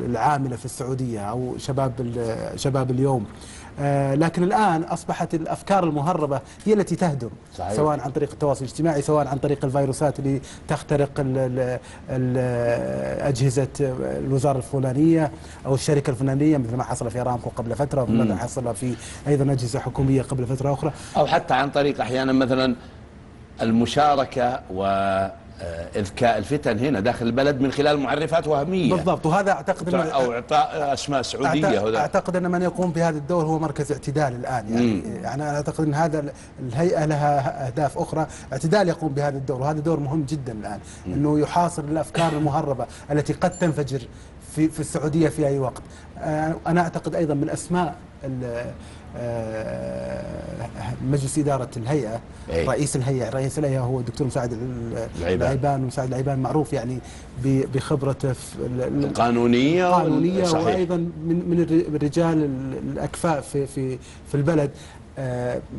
العامله في السعوديه او شباب اليوم. لكن الآن أصبحت الأفكار المهربة هي التي تهدم. صحيح. سواء عن طريق التواصل الاجتماعي، سواء عن طريق الفيروسات اللي تخترق أجهزة الوزارة الفلانية أو الشركة الفلانية، مثل ما حصل في أرامكو قبل فترة، ومثل ما حصل في أيضا أجهزة حكومية قبل فترة أخرى، أو حتى عن طريق أحيانا مثلا المشاركة وإذكاء الفتن هنا داخل البلد من خلال معرفات وهمية. بالضبط. وهذا أعتقد أو إعطاء أسماء سعودية. أعتقد أن من يقوم بهذا الدور هو مركز اعتدال الآن يعني أنا أعتقد أن هذا الهيئة لها أهداف أخرى. اعتدال يقوم بهذا الدور، وهذا دور مهم جدا الآن، أنه يحاصر الأفكار المهربة التي قد تنفجر في السعودية في أي وقت. أنا أعتقد أيضا من أسماء مجلس إدارة الهيئة رئيس الهيئة هو الدكتور مساعد العيبان. ومساعد العيبان معروف يعني بخبرته القانونية وأيضا من الرجال الأكفاء في البلد.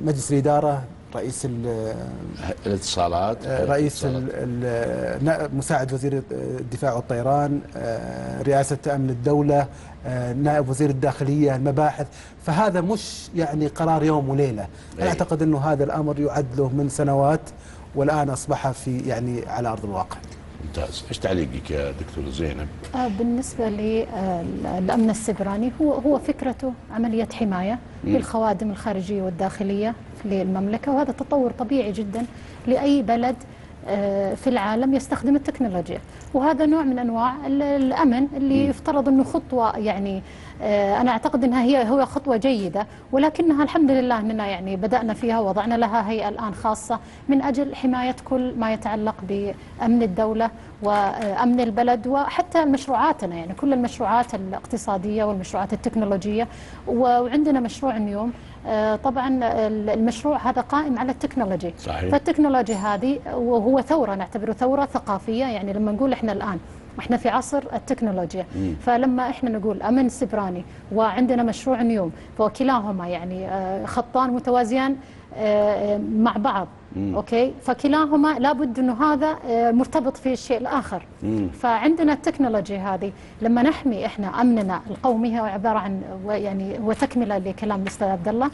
مجلس الإدارة، رئيس الاتصالات، رئيس مساعد وزير الدفاع والطيران، رئاسة أمن الدولة، نائب وزير الداخلية، المباحث. فهذا مش يعني قرار يوم وليلة. أنا أعتقد أنه هذا الأمر يعد له من سنوات، والآن أصبح في يعني على أرض الواقع. ممتاز. ايش تعليقك يا دكتور زينب؟ بالنسبه للامن السبراني هو فكرته عمليه حمايه للخوادم الخارجيه والداخليه للمملكه، وهذا تطور طبيعي جدا لاي بلد في العالم يستخدم التكنولوجيا، وهذا نوع من انواع الامن اللي يفترض انه خطوه يعني انا اعتقد انها هو خطوه جيده، ولكنها الحمد لله اننا يعني بدانا فيها ووضعنا لها هيئه الان خاصه من اجل حمايه كل ما يتعلق بامن الدوله وامن البلد، وحتى مشروعاتنا يعني كل المشروعات الاقتصاديه والمشروعات التكنولوجيه. وعندنا مشروع اليوم، طبعا المشروع هذا قائم على التكنولوجيا. صحيح. فالتكنولوجيا هذه وهو ثوره، نعتبره ثوره ثقافيه يعني. لما نقول احنا الان احنا في عصر التكنولوجيا، فلما احنا نقول امن سبراني وعندنا مشروع نيوم، فكلاهما يعني خطان متوازيان مع بعض. اوكي، فكلاهما لابد انه هذا مرتبط في الشيء الاخر. فعندنا التكنولوجيا هذه لما نحمي احنا امننا القومي، هو عباره عن يعني وتكمله لكلام الاستاذ عبدالله،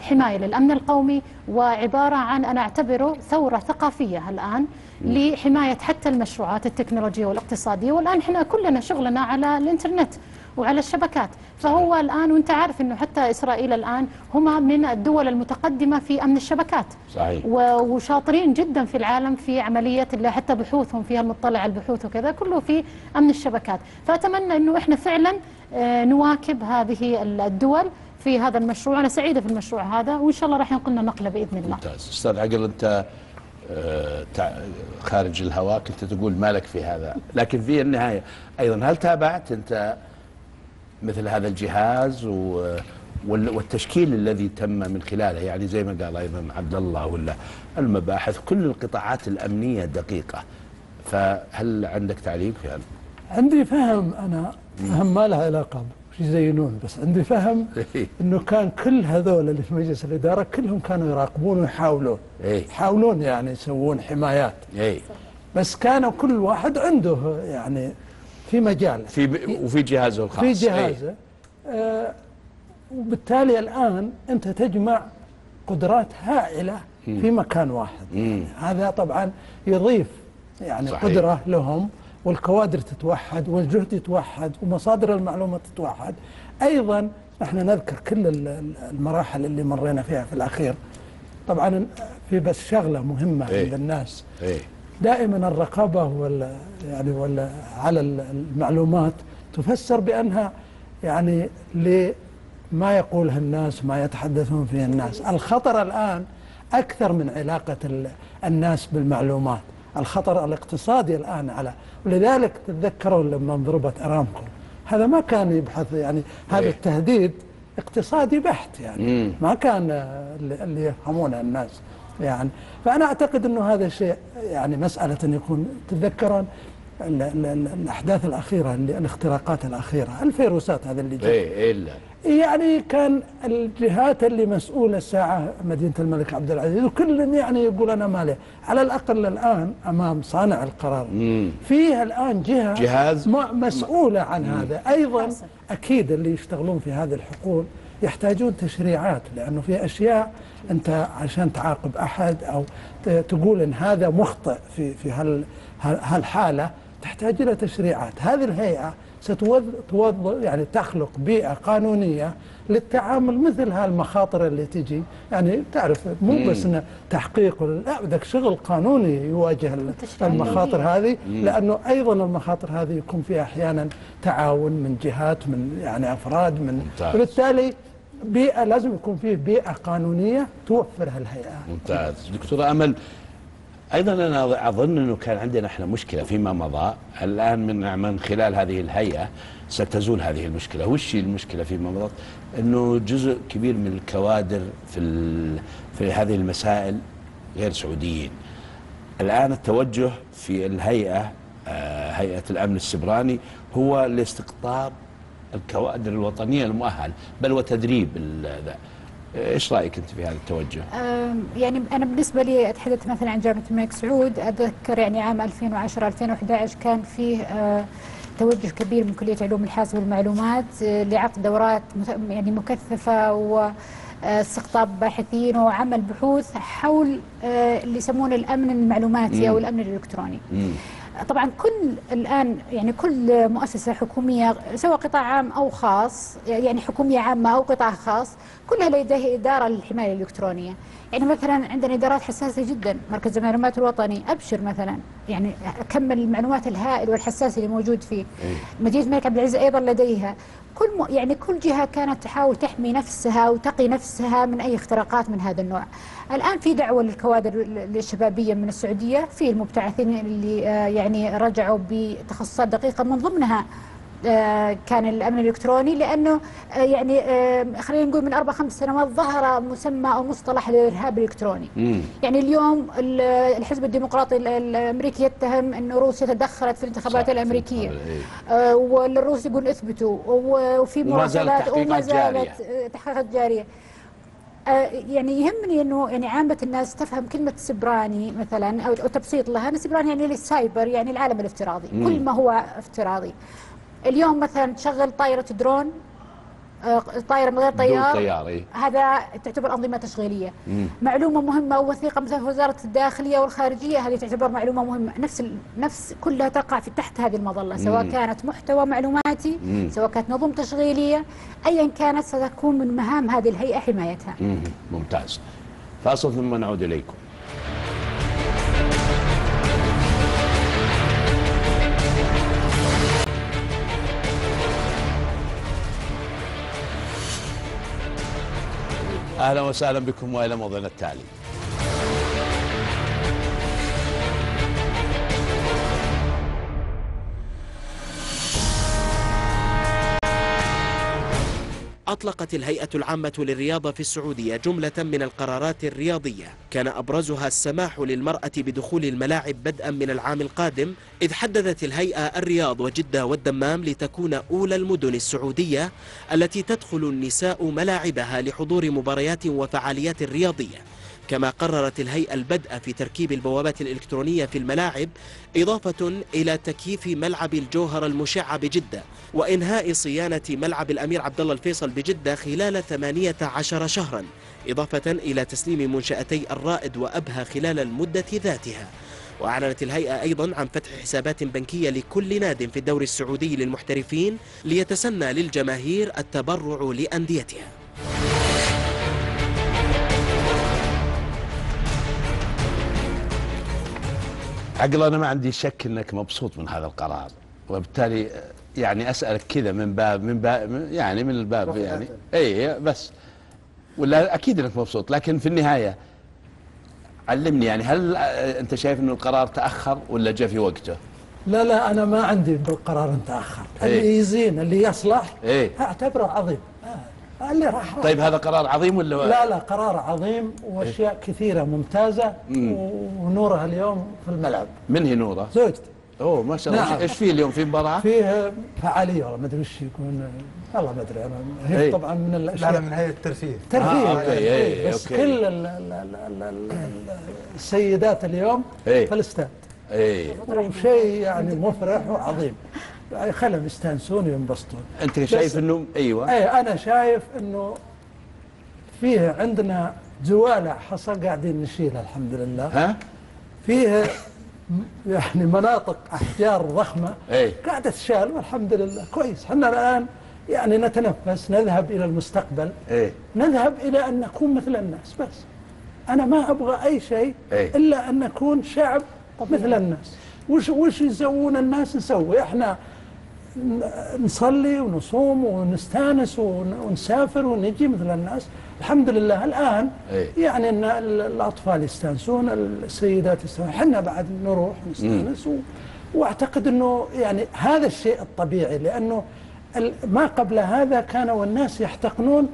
حمايه للامن القومي، وعباره عن انا اعتبره ثوره ثقافيه الان لحمايه حتى المشروعات التكنولوجيه والاقتصاديه. والان احنا كلنا شغلنا على الانترنت وعلى الشبكات، فهو الآن وانت عارف انه حتى إسرائيل الآن هما من الدول المتقدمة في أمن الشبكات. صحيح. وشاطرين جدا في العالم في عملية اللي حتى بحوثهم فيها المطلع على البحوث وكذا كله في أمن الشبكات. فأتمنى انه احنا فعلا نواكب هذه الدول في هذا المشروع. أنا سعيدة في المشروع هذا، وإن شاء الله راح ينقلنا نقلة بإذن الله. ممتاز. أستاذ عقل، أنت خارج الهواء كنت تقول مالك في هذا، لكن في النهاية أيضا هل تابعت أنت مثل هذا الجهاز والتشكيل الذي تم من خلاله، يعني زي ما قال أيضا عبدالله ولا المباحث كل القطاعات الأمنية دقيقة، فهل عندك تعليق في هذا؟ عندي فهم، أنا فهم ما لها علاقة مش يزينون، بس عندي فهم أنه كان كل هذول اللي في مجلس الإدارة كلهم كانوا يراقبون ويحاولون يحاولون يعني يسوون حمايات، بس كانوا كل واحد عنده يعني في مجال وفي جهازه الخاص في جهازه وبالتالي الآن أنت تجمع قدرات هائلة في مكان واحد، يعني هذا طبعا يضيف يعني صحيح. قدرة لهم، والكوادر تتوحد والجهد يتوحد ومصادر المعلومات تتوحد. أيضا احنا نذكر كل المراحل اللي مرينا فيها في الأخير، طبعا في بس شغلة مهمة عند الناس دائما الرقابة يعني على المعلومات تفسر بأنها يعني لما يقولها الناس وما يتحدثون فيه الناس. الخطر الآن أكثر من علاقة الناس بالمعلومات، الخطر الاقتصادي الآن على، ولذلك تتذكروا لما انضربت أرامكو هذا ما كان يبحث يعني هذا التهديد اقتصادي بحت، يعني ما كان اللي يفهمونه الناس يعني. فأنا أعتقد أنه هذا الشيء يعني مسألة أن يكون تتذكرون الأحداث الأخيرة الاختراقات الأخيرة الفيروسات هذا اللي جاء، يعني كان الجهات اللي مسؤولة الساعة مدينة الملك عبد العزيز وكل يعني يقول أنا مالي، على الأقل الآن أمام صانع القرار فيها الآن جهاز مسؤولة عن هذا. أيضا أكيد اللي يشتغلون في هذه الحقول يحتاجون تشريعات، لأنه في أشياء أنت عشان تعاقب أحد أو تقول إن هذا مخطئ في هالحالة تحتاج إلى تشريعات. هذه الهيئة ستوضع يعني تخلق بيئة قانونية للتعامل مثل هالمخاطر اللي تجي، يعني تعرف مو بس إنه تحقيق، لا بدك شغل قانوني يواجه المخاطر هذه، لأنه أيضا المخاطر هذه يكون فيها أحيانا تعاون من جهات من يعني أفراد من، وبالتالي بيئة لازم يكون فيه بيئة قانونية توفرها الهيئة. ممتاز دكتورة أمل، أيضا أنا أظن أنه كان عندنا إحنا مشكلة فيما مضى، الآن من خلال هذه الهيئة ستزول هذه المشكلة. وش المشكلة فيما مضى؟ أنه جزء كبير من الكوادر في هذه المسائل غير سعوديين. الآن التوجه في الهيئة هيئة الأمن السبراني هو لاستقطاب الكوادر الوطنية المؤهل بل وتدريب ذا. إيش رأيك أنت في هذا التوجه؟ يعني أنا بالنسبة لي أتحدث مثلا عن جامعة الملك سعود، أتذكر يعني عام 2010-2011 كان فيه توجه كبير من كلية علوم الحاسب والمعلومات لعقد دورات يعني مكثفة واستقطاب باحثين وعمل بحوث حول اللي يسمونه الأمن المعلوماتي أو الأمن الإلكتروني. طبعا كل الآن يعني كل مؤسسة حكومية سواء قطاع عام أو خاص، يعني حكومية عامة أو قطاع خاص كلها لديها إدارة للحماية الإلكترونية. يعني مثلا عندنا إدارات حساسة جدا، مركز المعلومات الوطني أبشر مثلا يعني كم المعلومات الهائل والحساس اللي موجود فيه. مدينة الملك عبد العزيز أيضا لديها يعني كل جهة كانت تحاول تحمي نفسها وتقي نفسها من أي اختراقات من هذا النوع. الآن في دعوة للكوادر الشبابية من السعودية، في المبتعثين اللي يعني رجعوا بتخصصات دقيقة، من ضمنها كان الأمن الإلكتروني، لأنه يعني خلينا نقول من 4-5 سنوات ظهر مسمى أو مصطلح الإرهاب الإلكتروني. يعني اليوم الحزب الديمقراطي الأمريكي يتهم أن روسيا تدخلت في الانتخابات الأمريكية، والروس يقول اثبتوا، وفي مراسلات وما زالت تحقيقات جارية. يعني يهمني انه يعني عامه الناس تفهم كلمه سبراني مثلا او تبسيط لها، ان سبراني يعني للسايبر يعني العالم الافتراضي، كل ما هو افتراضي. اليوم مثلا تشغل طائره درون، طائره من غير طيار، هذا تعتبر انظمه تشغيليه. معلومه مهمه ووثيقه مثلا في وزاره الداخليه والخارجيه، هذه تعتبر معلومه مهمه، نفس كلها تقع في تحت هذه المظله، سواء كانت محتوى معلوماتي، سواء كانت نظم تشغيليه، ايا كانت ستكون من مهام هذه الهيئه حمايتها. ممتاز، فاصل ثم نعود اليكم. أهلا وسهلا بكم وإلى موضوعنا التالي. أطلقت الهيئة العامة للرياضة في السعودية جملة من القرارات الرياضية كان أبرزها السماح للمرأة بدخول الملاعب بدءا من العام القادم، إذ حددت الهيئة الرياض وجدة والدمام لتكون أولى المدن السعودية التي تدخل النساء ملاعبها لحضور مباريات وفعاليات رياضية. كما قررت الهيئة البدء في تركيب البوابات الإلكترونية في الملاعب، إضافة إلى تكييف ملعب الجوهرة المشعة بجدة وإنهاء صيانة ملعب الأمير عبدالله الفيصل بجدة خلال 18 شهرا، إضافة إلى تسليم منشأتي الرائد وأبها خلال المدة ذاتها. وأعلنت الهيئة أيضا عن فتح حسابات بنكية لكل ناد في الدوري السعودي للمحترفين ليتسنى للجماهير التبرع لأنديتها. عقل، أنا ما عندي شك أنك مبسوط من هذا القرار، وبالتالي يعني أسألك كذا من باب يعني من الباب يعني أي بس، ولا أكيد أنك مبسوط، لكن في النهاية علمني يعني هل أنت شايف أنه القرار تأخر ولا جاء في وقته؟ لا لا، أنا ما عندي بالقرار تأخر، اللي يزين اللي يصلح أعتبره عظيم. اللي راح. طيب هذا قرار عظيم ولا لا قرار عظيم واشياء كثيره ممتازه ونورها اليوم في الملعب. من هي نوره؟ زوجتي. اوه ما شاء الله. ايش في اليوم؟ في مباراه؟ فيه فعاليه والله ما ادري وش يكون، والله ما ادري. هي طبعا من الاشياء، لا من هيئه الترفيه. ترفيه بس كل السيدات اليوم في الاستاد. شيء يعني مفرح وعظيم، خلهم يستانسون وينبسطون. انت شايف انه ايوه؟ اي انا شايف انه فيه عندنا زوالة حصى قاعدين نشيلها الحمد لله. ها؟ فيه يعني مناطق احجار ضخمه قاعده تشال والحمد لله كويس. احنا الان يعني نتنفس، نذهب الى المستقبل، نذهب الى ان نكون مثل الناس. بس انا ما ابغى اي شيء الا ان نكون شعب مثل الناس. وش يسوون الناس نسوي احنا، نصلي ونصوم ونستانس ونسافر ونجي مثل الناس الحمد لله. الان يعني ان الاطفال يستانسون، السيدات يستانسون، احنا بعد نروح نستانس واعتقد انه يعني هذا الشيء الطبيعي، لانه ما قبل هذا كانوا الناس يحتقنون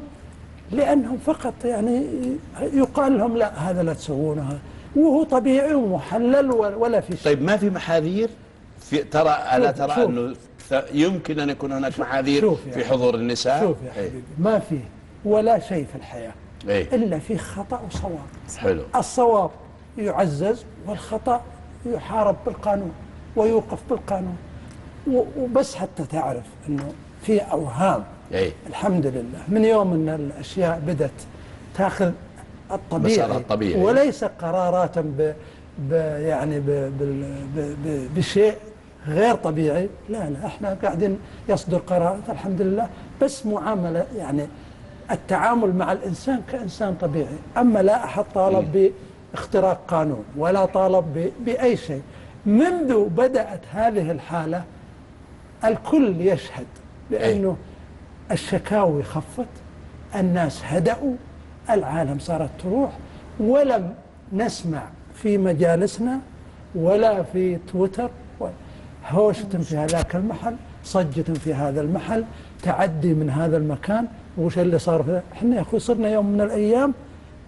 لانهم فقط يعني يقال لهم لا هذا لا تسوونه، وهو طبيعي ومحلل ولا في شيء. طيب ما في محاذير؟ في ترى الا ترى شوف. انه يمكن ان يكون هناك محاذير يعني في حضور النساء؟ شوف يا حبيبي، ما في ولا شيء في الحياه الا في خطا وصواب. حلو. الصواب يعزز والخطا يحارب بالقانون ويوقف بالقانون. وبس حتى تعرف انه في اوهام الحمد لله من يوم ان الاشياء بدات تاخذ الطبيعي وليس قرارات يعني بشيء غير طبيعي. لا لا، احنا قاعدين يصدر قرارات الحمد لله، بس معامله يعني التعامل مع الانسان كانسان طبيعي. اما لا احد طالب باختراق قانون ولا طالب باي شيء. منذ بدات هذه الحاله الكل يشهد بانه الشكاوي خفت، الناس هدأوا، العالم صارت تروح. ولم نسمع في مجالسنا ولا في تويتر هوشة في هذاك المحل، صجة في هذا المحل، تعدي من هذا المكان، وش اللي صار فيه. احنا يا اخوي صرنا يوم من الايام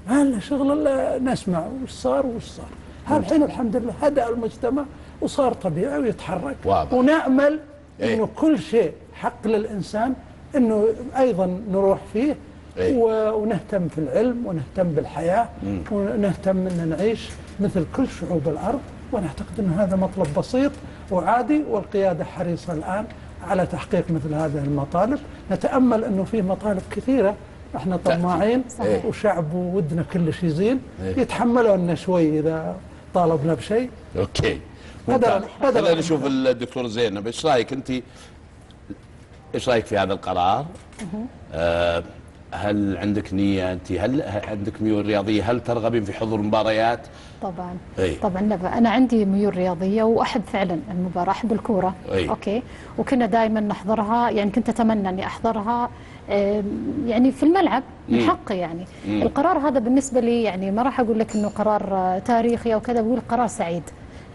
ما لنا شغل الا نسمع وش صار. الحين الحمد لله هدأ المجتمع وصار طبيعي ويتحرك وابا. ونأمل انه كل شيء حق للانسان انه ايضا نروح فيه ونهتم في العلم ونهتم بالحياة ونهتم أن نعيش مثل كل شعوب الأرض. ونعتقد أن هذا مطلب بسيط وعادي، والقيادة حريصة الآن على تحقيق مثل هذه المطالب. نتأمل أنه فيه مطالب كثيرة، احنا طماعين وشعب ودنا كل شيء زين، يتحملوا لنا شوي إذا طالبنا بشيء. أوكي، خلينا نشوف الدكتور زينب. إيش رأيك أنت؟ إيش رأيك في هذا القرار؟ هل عندك نية أنت؟ هل عندك ميول رياضية؟ هل ترغبين في حضور مباريات؟ طبعا طبعا. أنا عندي ميول رياضية وأحب فعلا المباراة، أحب الكورة. أوكي. وكنا دائما نحضرها، يعني كنت أتمنى أني أحضرها يعني في الملعب، من حقي يعني. القرار هذا بالنسبة لي يعني ما راح أقول لك أنه قرار تاريخي أو كذا، بقول قرار سعيد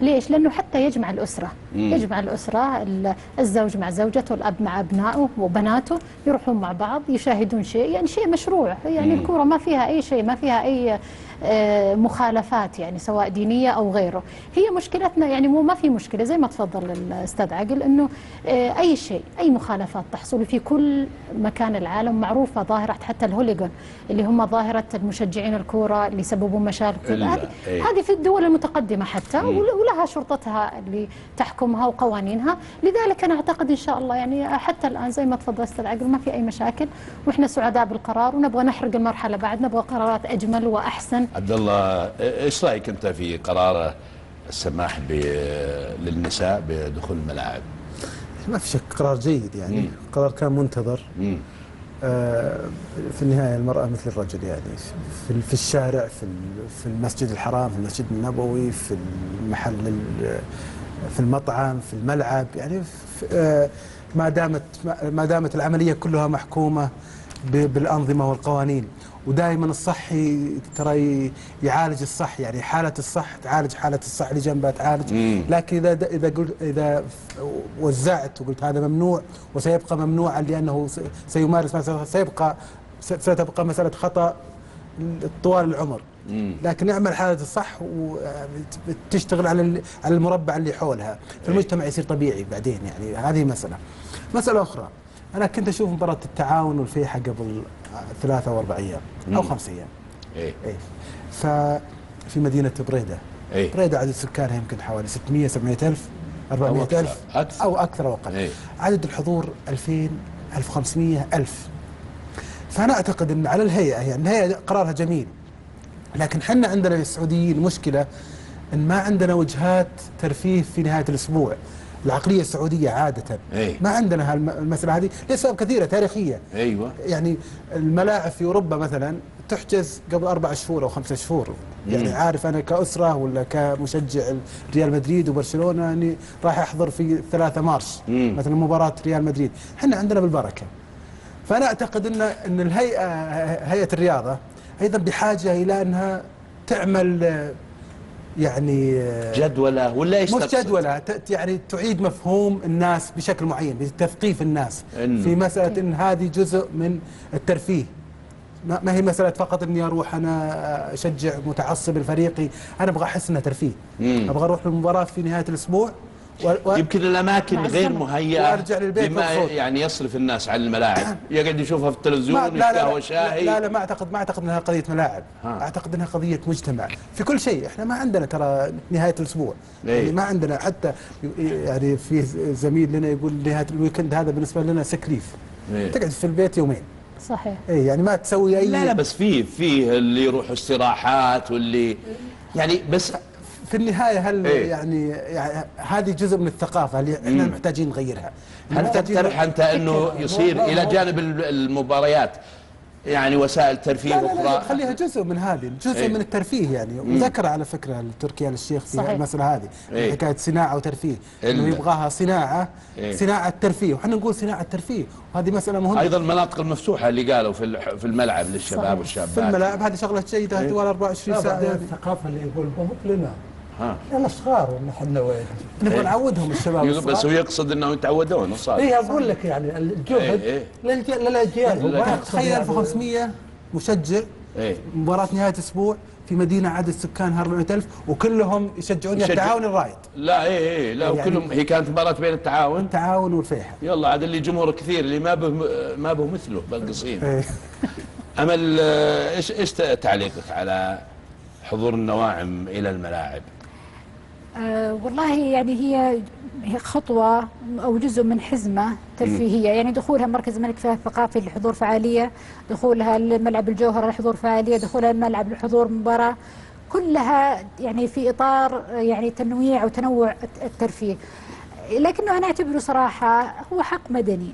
ليش؟ لأنه حتى يجمع الأسرة، يجمع الأسرة، الزوج مع زوجته، الأب مع أبنائه وبناته، يروحون مع بعض يشاهدون شيء، يعني شيء مشروع، يعني الكورة ما فيها أي شيء، ما فيها أي مخالفات يعني سواء دينية أو غيره. هي مشكلتنا يعني مو ما في مشكلة زي ما تفضل الأستاذ عقل، أنه أي شيء، أي مخالفات تحصل في كل مكان العالم، معروفة ظاهرة حتى الهوليغون اللي هم ظاهرة المشجعين الكورة اللي يسببون مشاكل، هذه في الدول المتقدمة حتى ولها شرطتها اللي تحكمها وقوانينها. لذلك أنا أعتقد إن شاء الله يعني حتى الآن زي ما تفضل أستاذ عقل ما في أي مشاكل، وإحنا سعداء بالقرار ونبغى نحرق المرحلة بعد، نبغى قرارات أجمل وأحسن. عبدالله ايش رايك انت في قرار السماح للنساء بدخول الملاعب؟ ما في شك قرار جيد، يعني قرار كان منتظر. في النهايه المراه مثل الرجل، يعني في الشارع، في المسجد الحرام، في المسجد النبوي، في المحل، في المطعم، في الملعب، يعني ما دامت العمليه كلها محكومه بالانظمه والقوانين. ودائما الصحي ترى يعالج الصح، يعني حالة الصح تعالج حالة الصح اللي جنبها تعالج. لكن اذا وزعت وقلت هذا ممنوع وسيبقى ممنوعا لانه سيمارس مسألة، ستبقى مسألة خطأ طوال العمر. لكن اعمل حالة الصح وتشتغل على المربع اللي حولها، فالمجتمع يصير طبيعي بعدين. يعني هذه مسألة أخرى. أنا كنت أشوف مباراة التعاون والفيحة قبل 3 أو 4 أيام أو 5 أيام. إيه. ففي مدينة بريدة. بريدة عدد سكانها يمكن حوالي 600 700,000 400,000 أو أكثر أو أقل. عدد الحضور 2000 1500,000. فأنا أعتقد أن على الهيئة، يعني الهيئة قرارها جميل، لكن حنا عندنا السعوديين مشكلة أن ما عندنا وجهات ترفيه في نهاية الأسبوع. العقلية السعودية عادة ما عندنا هالمسألة هذه لأسباب كثيرة تاريخية. أيوة. يعني الملاعب في أوروبا مثلا تحجز قبل 4 شهور أو 5 شهور. يعني عارف أنا كأسرة ولا كمشجع ريال مدريد وبرشلونة يعني راح أحضر في 3 مارس مثلا مباراة ريال مدريد. احنا عندنا بالبركة. فأنا أعتقد أن هيئة الرياضة أيضا بحاجة إلى أنها تعمل يعني جدوله ولا ايش؟ مش جدوله، يعني تعيد مفهوم الناس بشكل معين، بتثقيف الناس في مساله ان هذه جزء من الترفيه، ما هي مساله فقط اني اروح انا اشجع متعصب الفريقي. انا ابغى احس انها ترفيه، ابغى اروح للمباراه في نهايه الاسبوع يمكن الاماكن غير مهيئه بما يعني يصرف الناس على الملاعب، يقعد يشوفها في التلفزيون يشتهوى شاهي. لا لا ما اعتقد انها قضيه ملاعب، اعتقد انها قضيه مجتمع في كل شيء. احنا ما عندنا ترى نهايه الاسبوع، يعني ما عندنا حتى، يعني في زميل لنا يقول نهايه الويكند هذا بالنسبه لنا سكليف، تقعد في البيت يومين. صحيح. اي يعني ما تسوي اي. لا بس فيه اللي يروح استراحات واللي يعني بس في النهاية هل يعني هذه جزء من الثقافة اللي احنا محتاجين نغيرها. هل تقترح انت انه يصير الى جانب المباريات يعني وسائل ترفيه اخرى؟ لا خليها جزء من هذه، جزء من الترفيه يعني. وذكر على فكرة التركي آل الشيخ في المسألة هذه حكاية صناعة وترفيه، انه يبغاها صناعة ترفيه، وحنا نقول صناعة ترفيه، وهذه مسألة مهمة. ايضا المناطق المفتوحة اللي قالوا في الملعب للشباب والشابات، في الملاعب هذه شغلة جيدة. الدول 24 ساعة الثقافة اللي يقول مو لنا، لا صغار احنا وين نبغى نعودهم الشباب الصغار. بس هو يقصد انهم يتعودون صار. اي اقول لك يعني الجهد للاجيال. تخيل 1500 مشجع مباراة نهاية اسبوع في مدينة عدد سكانها 400,000 وكلهم يشجعون التعاون الرايد. لا لا يعني وكلهم. هي كانت مباراة بين التعاون والفيحة. يلا عاد اللي جمهور كثير اللي ما به مثله بالقصيم. امل ايش تعليقك على حضور النواعم الى الملاعب؟ والله يعني هي خطوة أو جزء من حزمة ترفيهية، يعني دخولها مركز الملك فهد الثقافي لحضور فعالية، دخولها لملعب الجوهرة لحضور فعالية، دخولها الملعب لحضور مباراة، كلها يعني في إطار يعني تنويع وتنوع الترفيه. لكنه أنا أعتبره صراحة هو حق مدني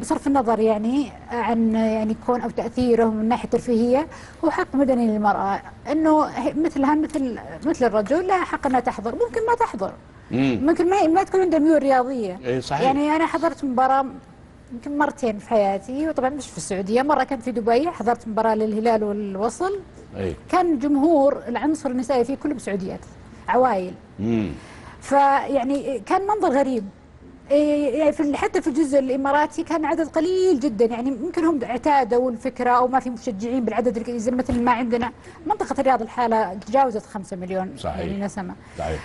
بصرف النظر يعني عن يعني كون أو تأثيره من ناحية ترفيهية، هو حق مدني للمرأة أنه مثلها مثل الرجل لها حق أنها تحضر. ممكن ما تحضر، ممكن ما تكون عندها ميول رياضية. صحيح. يعني أنا حضرت مباراة يمكن مرتين في حياتي، وطبعا مش في السعودية، مرة كنت في دبي حضرت مباراة للهلال والوصل، كان جمهور العنصر النسائي فيه كله سعوديات عوائل. فيعني كان منظر غريب. حتى في الجزء الاماراتي كان عدد قليل جدا، يعني يمكن هم اعتادوا الفكره او ما في مشجعين بالعدد مثل ما عندنا. منطقه الرياض الحاله تجاوزت 5 مليون صحيح. يعني نسمه صحيح.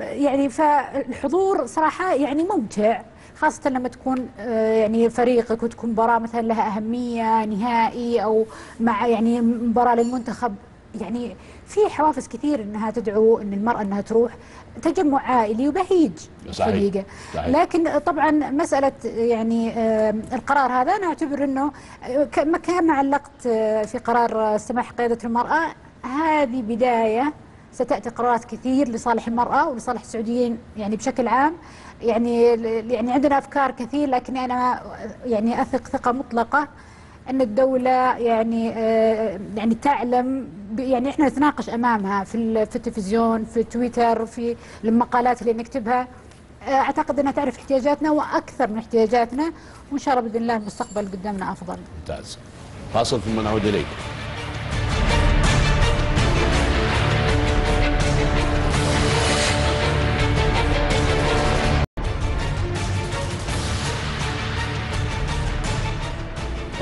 يعني فالحضور صراحه يعني ممتع، خاصه لما تكون يعني فريقك وتكون مباراه مثلا لها اهميه، نهائي او مع يعني مباراه للمنتخب. يعني في حوافز كثير انها تدعو ان المراه انها تروح تجمع عائلي وبهيج صحيح. لكن طبعا مساله يعني القرار هذا انا اعتبر انه كما علقت في قرار سماح قياده المراه، هذه بدايه، ستاتي قرارات كثير لصالح المراه ولصالح السعوديين يعني بشكل عام. يعني عندنا افكار كثير، لكن انا يعني اثق ثقه مطلقه أن الدولة يعني تعلم، يعني إحنا نتناقش أمامها في التلفزيون، في تويتر، في المقالات اللي نكتبها. أعتقد أنها تعرف احتياجاتنا وأكثر من احتياجاتنا، وإن شاء الله بإذن الله المستقبل قدامنا أفضل. ممتاز. فاصل ثم نعود إليك.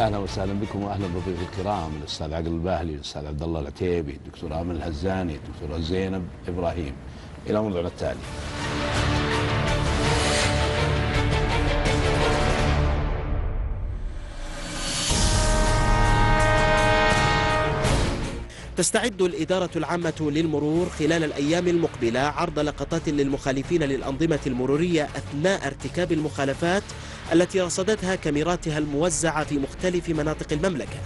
اهلا وسهلا بكم واهلا بضيوف الكرام، الاستاذ عقل الباعي، الاستاذ عبدالله العتيبي، الدكتور أمل الهزاني، الدكتوره زينب ابراهيم. الى موضوعنا التالي. تستعد الإدارة العامة للمرور خلال الأيام المقبلة عرض لقطات للمخالفين للأنظمة المرورية أثناء ارتكاب المخالفات التي رصدتها كاميراتها الموزعة في مختلف مناطق المملكة،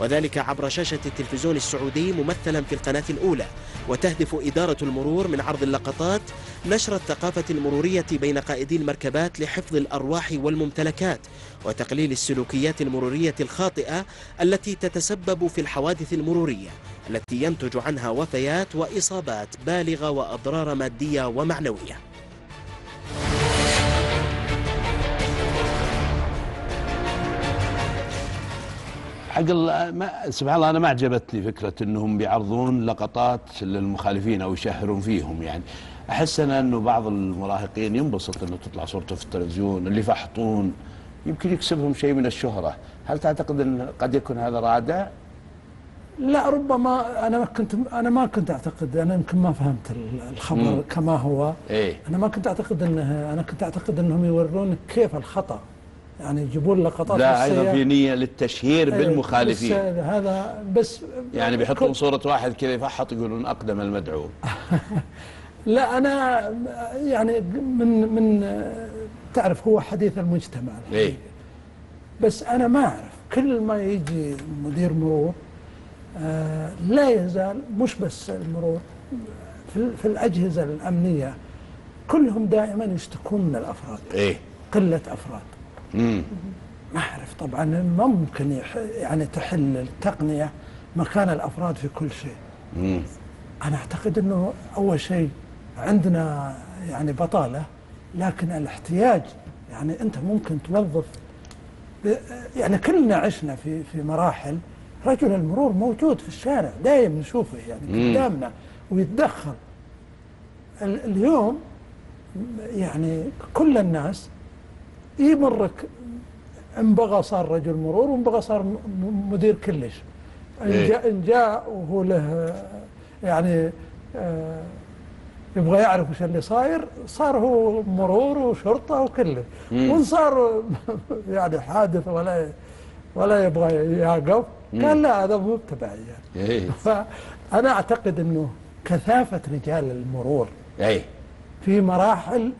وذلك عبر شاشة التلفزيون السعودي ممثلا في القناة الأولى. وتهدف إدارة المرور من عرض اللقطات نشر الثقافة المرورية بين قائدي المركبات لحفظ الأرواح والممتلكات، وتقليل السلوكيات المرورية الخاطئة التي تتسبب في الحوادث المرورية التي ينتج عنها وفيات وإصابات بالغة وأضرار مادية ومعنوية. عقل، سبحان الله، أنا ما عجبتني فكرة أنهم بيعرضون لقطات للمخالفين أو يشهرون فيهم. يعني أحس أنا أنه بعض المراهقين ينبسط أنه تطلع صورته في التلفزيون، اللي فحطون يمكن يكسبهم شيء من الشهرة. هل تعتقد أن قد يكون هذا رادع؟ لا، ربما. أنا ما كنت أعتقد، أنا يمكن ما فهمت الخبر كما هو. إيه؟ أنا ما كنت أعتقد أنه، أنا كنت أعتقد أنهم يورون كيف الخطأ، يعني يجيبون لقطات. لا، ايضا في نيه للتشهير بالمخالفين. هذا بس يعني بيحطون صوره واحد كذا يفحط يقولون اقدم المدعو. لا، انا يعني من تعرف هو حديث المجتمع. إيه؟ بس انا ما اعرف، كل ما يجي مدير مرور لا يزال، مش بس المرور، في الاجهزه الامنيه كلهم دائما يشتكون من الافراد. إيه؟ قله افراد. ما اعرف طبعا، ما ممكن يعني تحل التقنيه مكان الافراد في كل شيء. انا اعتقد انه اول شيء عندنا يعني بطاله، لكن الاحتياج يعني انت ممكن توظف، يعني كلنا عشنا في مراحل رجل المرور موجود في الشارع دايم نشوفه يعني قدامنا ويتدخل. اليوم يعني كل الناس يمرك، ان بغى صار رجل مرور، وان بغى صار مدير كلش. ان جاء وهو له يعني يبغى يعرف وش اللي صاير، صار هو مرور وشرطه وكله. وان صار يعني حادث ولا يبغى يعقب، قال لا هذا مو تبعي. يعني فانا اعتقد انه كثافه رجال المرور في مراحل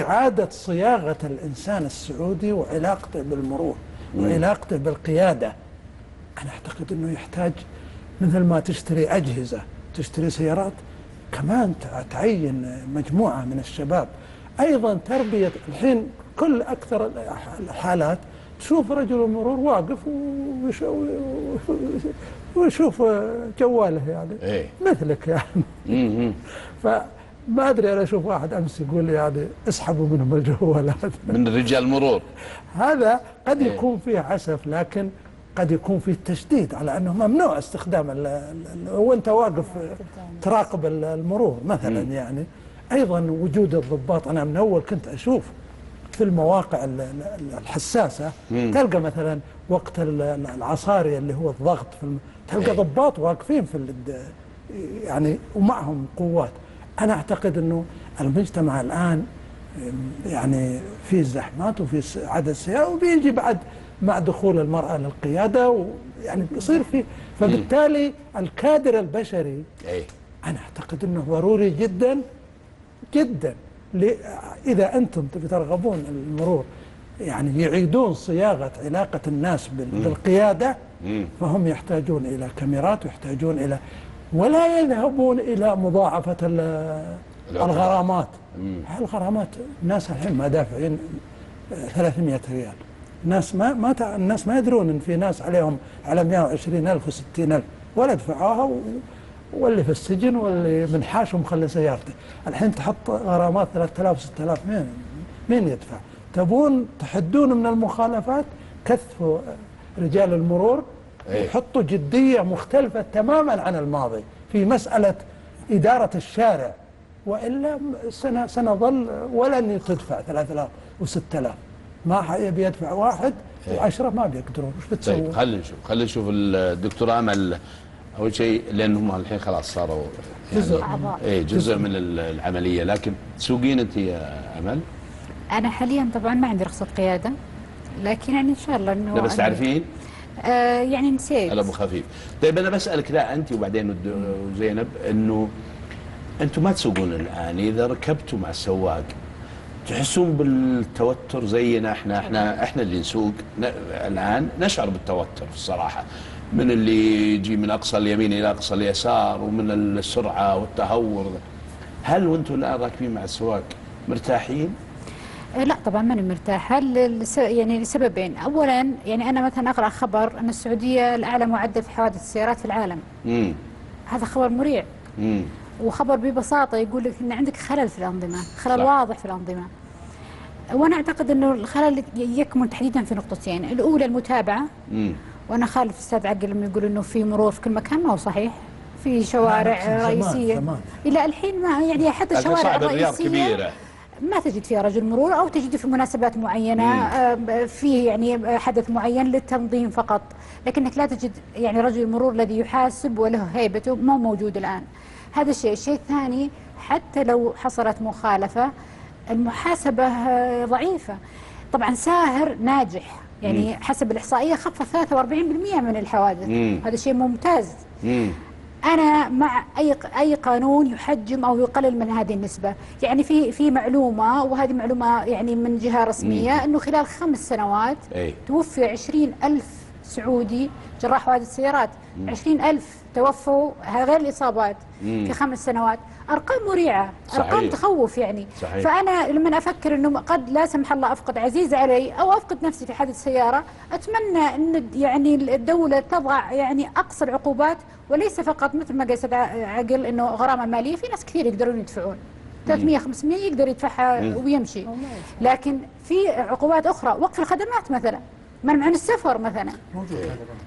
إعادة صياغة الإنسان السعودي وعلاقته بالمرور وعلاقته بالقيادة. أنا أعتقد أنه يحتاج، مثل ما تشتري أجهزة، تشتري سيارات، كمان تعين مجموعة من الشباب. أيضا تربية، الحين كل أكثر الحالات تشوف رجل المرور واقف ويشوف جواله، يعني مثلك يعني. ما ادري، انا اشوف واحد امس يقول لي يعني اسحبوا منهم الجوالات من رجال المرور. هذا قد يكون فيه عسف، لكن قد يكون فيه تشديد على انه ممنوع استخدام وانت واقف تراقب المرور مثلا. يعني أيضا وجود الضباط. أنا من أول كنت أشوف في المواقع الحساسة تلقى مثلا وقت العصاري اللي هو الضغط تلقى ضباط واقفين في يعني ومعهم قوات. أنا أعتقد أنه المجتمع الآن يعني في زحمات وفي عدد سيارات وبيجي بعد مع دخول المرأة للقيادة ويعني بيصير فيه، فبالتالي الكادر البشري أنا أعتقد أنه ضروري جدا جدا. إذا أنتم ترغبون المرور يعني يعيدون صياغة علاقة الناس بالقيادة فهم يحتاجون إلى كاميرات ويحتاجون إلى ولا يذهبون إلى مضاعفة الغرامات. الغرامات الناس الحين ما دافعين 300 ريال، الناس الناس ما يدرون إن في ناس عليهم على 120,000 و60,000 ولا دفعوها واللي في السجن واللي منحاش ومخلي سيارته. الحين تحط غرامات 3000 و6000 مين يدفع؟ تبون تحدون من المخالفات كثفوا رجال المرور وحطوا جدية مختلفة تماما عن الماضي في مسألة إدارة الشارع، وإلا سنظل ولن تدفع 3000 و6000 ما يبي يدفع واحد و10 ما بيقدرون. وش بتسوي؟ طيب خلينا نشوف الدكتورة أمل. أول شيء لأنهم الحين خلاص صاروا يعني جزء من العملية، لكن تسوقين أنت يا أمل؟ أنا حاليا طبعا ما عندي رخصة قيادة، لكن يعني إن شاء الله إنه لا بس تعرفين؟ يعني نسيت أبو خفيف. طيب أنا بسألك لا أنت وبعدين زينب، إنه أنتم ما تسوقون الآن إذا ركبتوا مع السواق تحسون بالتوتر زينا؟ إحنا اللي نسوق الآن نشعر بالتوتر الصراحة من اللي يجي من أقصى اليمين إلى أقصى اليسار ومن السرعة والتهور. هل وأنتم الآن راكبين مع السواق مرتاحين؟ لا طبعا ماني مرتاحة يعني لسببين. أولا يعني أنا مثلا أقرأ خبر أن السعودية الأعلى معدل في حوادث السيارات في العالم. هذا خبر مريع. وخبر ببساطة يقول لك أن عندك خلل في الأنظمة، خلل واضح في الأنظمة. وأنا أعتقد أنه الخلل يكمن تحديدا في نقطتين، الأولى المتابعة. وانا خالف استاذ عقل لما يقول انه في مرور في كل مكان، ما هو صحيح. في شوارع رئيسيه الى الحين ما يعني حتى الشوارع الرئيسيه ما تجد فيها رجل مرور او تجد في مناسبات معينه فيه يعني حدث معين للتنظيم فقط، لكنك لا تجد يعني رجل المرور الذي يحاسب وله هيبته ما هو موجود الان. هذا الشيء. الشيء الثاني حتى لو حصلت مخالفه المحاسبه ضعيفه. طبعا ساهر ناجح يعني حسب الإحصائية خفض 43% من الحوادث. هذا شيء ممتاز. أنا مع أي قانون يحجم أو يقلل من هذه النسبة. يعني في معلومة، وهذه معلومة يعني من جهة رسمية، أنه خلال 5 سنوات توفي 20,000 سعودي جراح حوادث سيارات. 20,000 توفوا غير الإصابات في 5 سنوات. أرقام مريعة، أرقام تخوف يعني. فأنا لما أفكر أنه قد لا سمح الله أفقد عزيز علي أو أفقد نفسي في حادث سيارة، أتمنى أن يعني الدولة تضع يعني أقصى العقوبات، وليس فقط مثل ما قال عقل أنه غرامة مالية. في ناس كثير يقدرون يدفعون 300-500 يقدر يدفعها ويمشي، لكن في عقوبات أخرى. وقف الخدمات مثلا، منع عن السفر مثلا،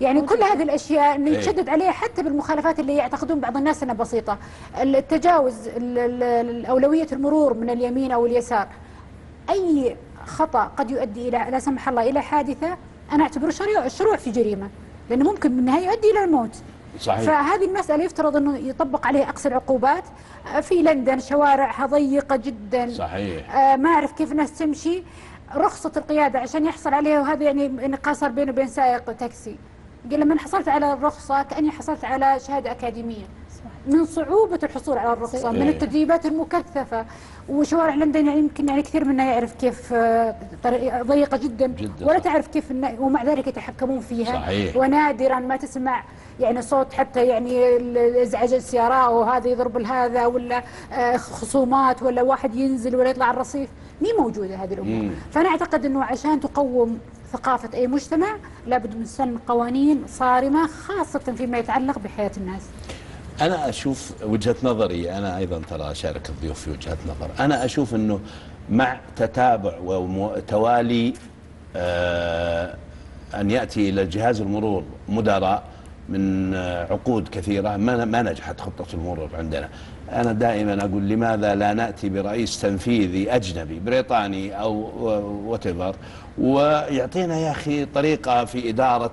يعني كل هذه الاشياء انه يتشدد عليها حتى بالمخالفات اللي يعتقدون بعض الناس انها بسيطه. التجاوز اولويه المرور من اليمين او اليسار، اي خطا قد يؤدي الى لا سمح الله الى حادثه، انا اعتبره شروع في جريمه، لانه ممكن منها يؤدي الى الموت. صحيح. فهذه المسألة يفترض أنه يطبق عليه أقصى العقوبات. في لندن شوارعها ضيقة جدا. صحيح. ما أعرف كيف الناس تمشي. رخصة القيادة عشان يحصل عليها، وهذا يعني انقاص صار بينه وبين سائق تاكسي، قال لما حصلت على الرخصة كأني حصلت على شهادة أكاديمية من صعوبة الحصول على الرخصة، من التدريبات المكثفة. وشوارع لندن يعني يمكن يعني كثير منا يعرف كيف ضيقة جدا ولا تعرف كيف، ومع ذلك يتحكمون فيها. صحيح. ونادرا ما تسمع يعني صوت حتى يعني ازعاج السيارة وهذا يضرب هذا، ولا خصومات، ولا واحد ينزل ولا يطلع الرصيف، مي موجودة هذه الأمور. فأنا أعتقد أنه عشان تقوم ثقافة أي مجتمع لابد من سن قوانين صارمة، خاصة فيما يتعلق بحياة الناس. أنا أشوف وجهة نظري، أنا أيضا ترى أشارك الضيوف في وجهة نظر. أنا أشوف أنه مع تتابع وتوالي أن يأتي إلى جهاز المرور مدراء من عقود كثيرة ما نجحت خطة المرور عندنا. أنا دائما أقول لماذا لا نأتي برئيس تنفيذي أجنبي بريطاني أو whatever ويعطينا يا أخي طريقة في إدارة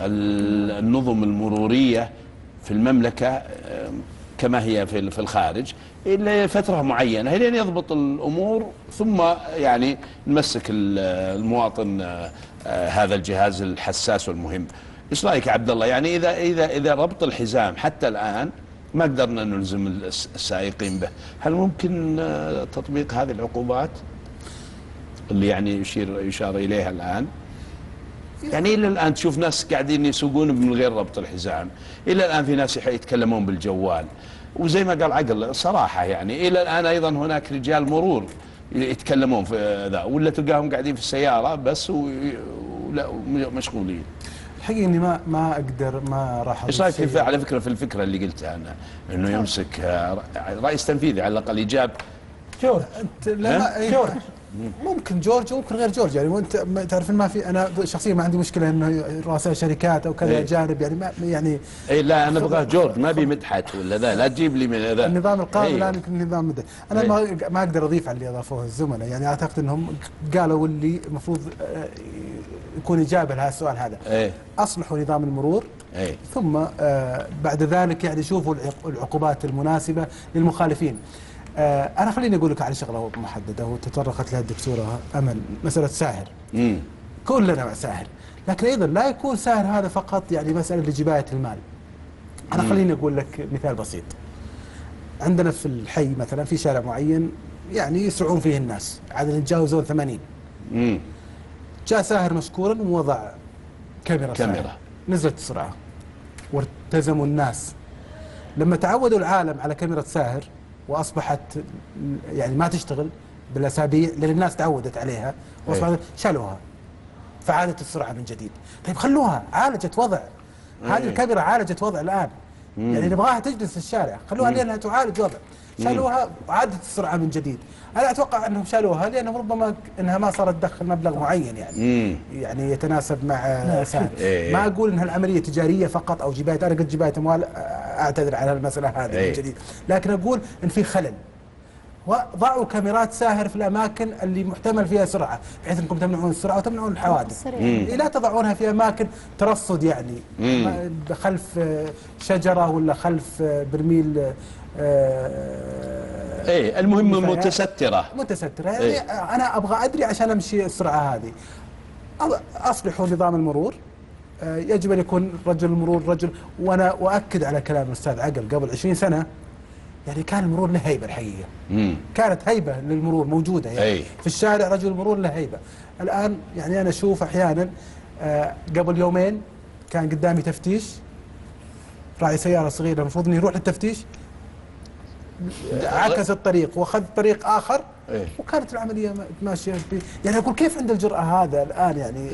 النظم المرورية في المملكة كما هي في الخارج إلا فترة معينة لين يضبط الأمور، ثم يعني نمسك المواطن هذا الجهاز الحساس والمهم. إيش رأيك عبد الله؟ يعني إذا ربط الحزام حتى الآن ما قدرنا نلزم السائقين به، هل ممكن تطبيق هذه العقوبات اللي يعني يشار إليها الآن؟ يعني إلى الآن تشوف ناس قاعدين يسوقون من غير ربط الحزام، إلى الآن في ناس يتكلمون بالجوال، وزي ما قال عقل صراحة يعني إلى الآن أيضا هناك رجال مرور يتكلمون في ذا، ولا تلقاهم قاعدين في السيارة بس ولا مشغولين. الحقيقة إني ما أقدر ما راح. إيش رأيك على فكرة في الفكرة اللي قلتها أنا إنه يمسك رئيس تنفيذي على الأقل يجاب جورج؟ جورج ممكن جورج وممكن غير جورج، يعني وانت تعرفين ما في، انا شخصيا ما عندي مشكله انه رؤساء شركات او كذا اجانب يعني ما يعني اي لا انا ابغى جورج ما ابي مدحت ولا ذا، لا تجيب لي من ذا النظام القائم الان النظام مدح. انا ما اقدر اضيف على اللي اضافوه الزملاء، يعني اعتقد انهم قالوا اللي المفروض يكون اجابه لهذا السؤال هذا. اصلحوا نظام المرور ثم بعد ذلك يعني شوفوا العقوبات المناسبه للمخالفين. أنا خليني أقول لك على شغلة محددة وتطرقت لها الدكتورة أمل، مسألة ساهر. كلنا مع ساهر، لكن أيضا لا يكون ساهر هذا فقط يعني مسألة لجباية المال. أنا خليني أقول لك مثال بسيط. عندنا في الحي مثلا في شارع معين يعني يسرعون فيه الناس، عادة يتجاوزون 80. جاء ساهر مشكورا ووضع كاميرا. نزلت السرعة والتزموا الناس. لما تعودوا العالم على كاميرا ساهر واصبحت يعني ما تشتغل بالاسابيع لان الناس تعودت عليها واصبحت شالوها فعادت السرعه من جديد. طيب خلوها، عالجت وضع هذه الكاميرا، عالجت وضع الان يعني نبغاها تجلس في الشارع، خلوها لانها تعالج وضع، شالوها وعادت السرعه من جديد. انا اتوقع انهم شالوها لانهم ربما انها ما صارت تدخل مبلغ معين يعني يتناسب مع سعر. ما اقول انها العمليه تجاريه فقط او جبايه، انا قلت جبايه اموال اعتذر على المساله هذه من جديد، لكن اقول ان في خلل. وضعوا كاميرات ساهر في الاماكن اللي محتمل فيها سرعه بحيث انكم تمنعون السرعه وتمنعون الحوادث. لا تضعونها في اماكن ترصد يعني خلف شجره ولا خلف برميل. المهم متسترة يعني أنا أبغى أدري عشان أمشي السرعة هذه. أصلحوا نظام المرور، يجب أن يكون رجل المرور رجل. وأنا أؤكد على كلام الأستاذ عقل، قبل 20 سنة يعني كان المرور له هيبة الحقيقة. كانت هيبة للمرور موجودة يعني في الشارع، رجل المرور له هيبة. الآن يعني أنا أشوف أحيانا قبل يومين كان قدامي تفتيش، راعي سيارة صغيرة المفروض أن يروح للتفتيش عكس الطريق واخذ طريق اخر وكانت العمليه ماشيه يعني اقول كيف عنده الجرأه هذا الان يعني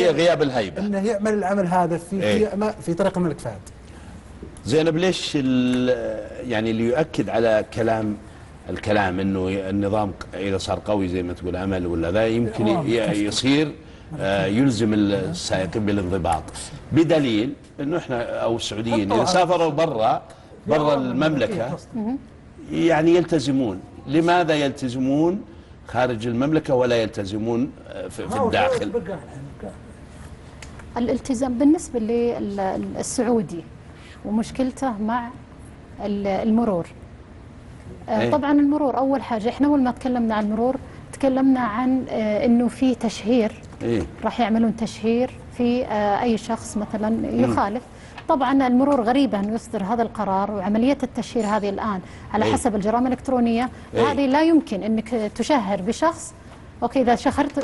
هي غياب الهيبه انه يعمل العمل هذا في طريق الملك فهد. زينب ليش يعني اللي يؤكد على الكلام انه النظام اذا صار قوي زي ما تقول امل ولا ذا يمكن يصير يلزم السائقين بالانضباط، بدليل انه احنا او السعوديين اذا سافروا برا المملكة يعني يلتزمون. لماذا يلتزمون خارج المملكة ولا يلتزمون في الداخل؟ الالتزام بالنسبة للسعودي ومشكلته مع المرور. طبعا المرور أول حاجة، احنا أول ما تكلمنا عن المرور تكلمنا عن انه في تشهير، راح يعملون تشهير في أي شخص مثلا يخالف. طبعا المرور غريبة أن يصدر هذا القرار، وعملية التشهير هذه الآن على حسب الجرائم الإلكترونية هذه لا يمكن أنك تشهر بشخص. أوكي إذا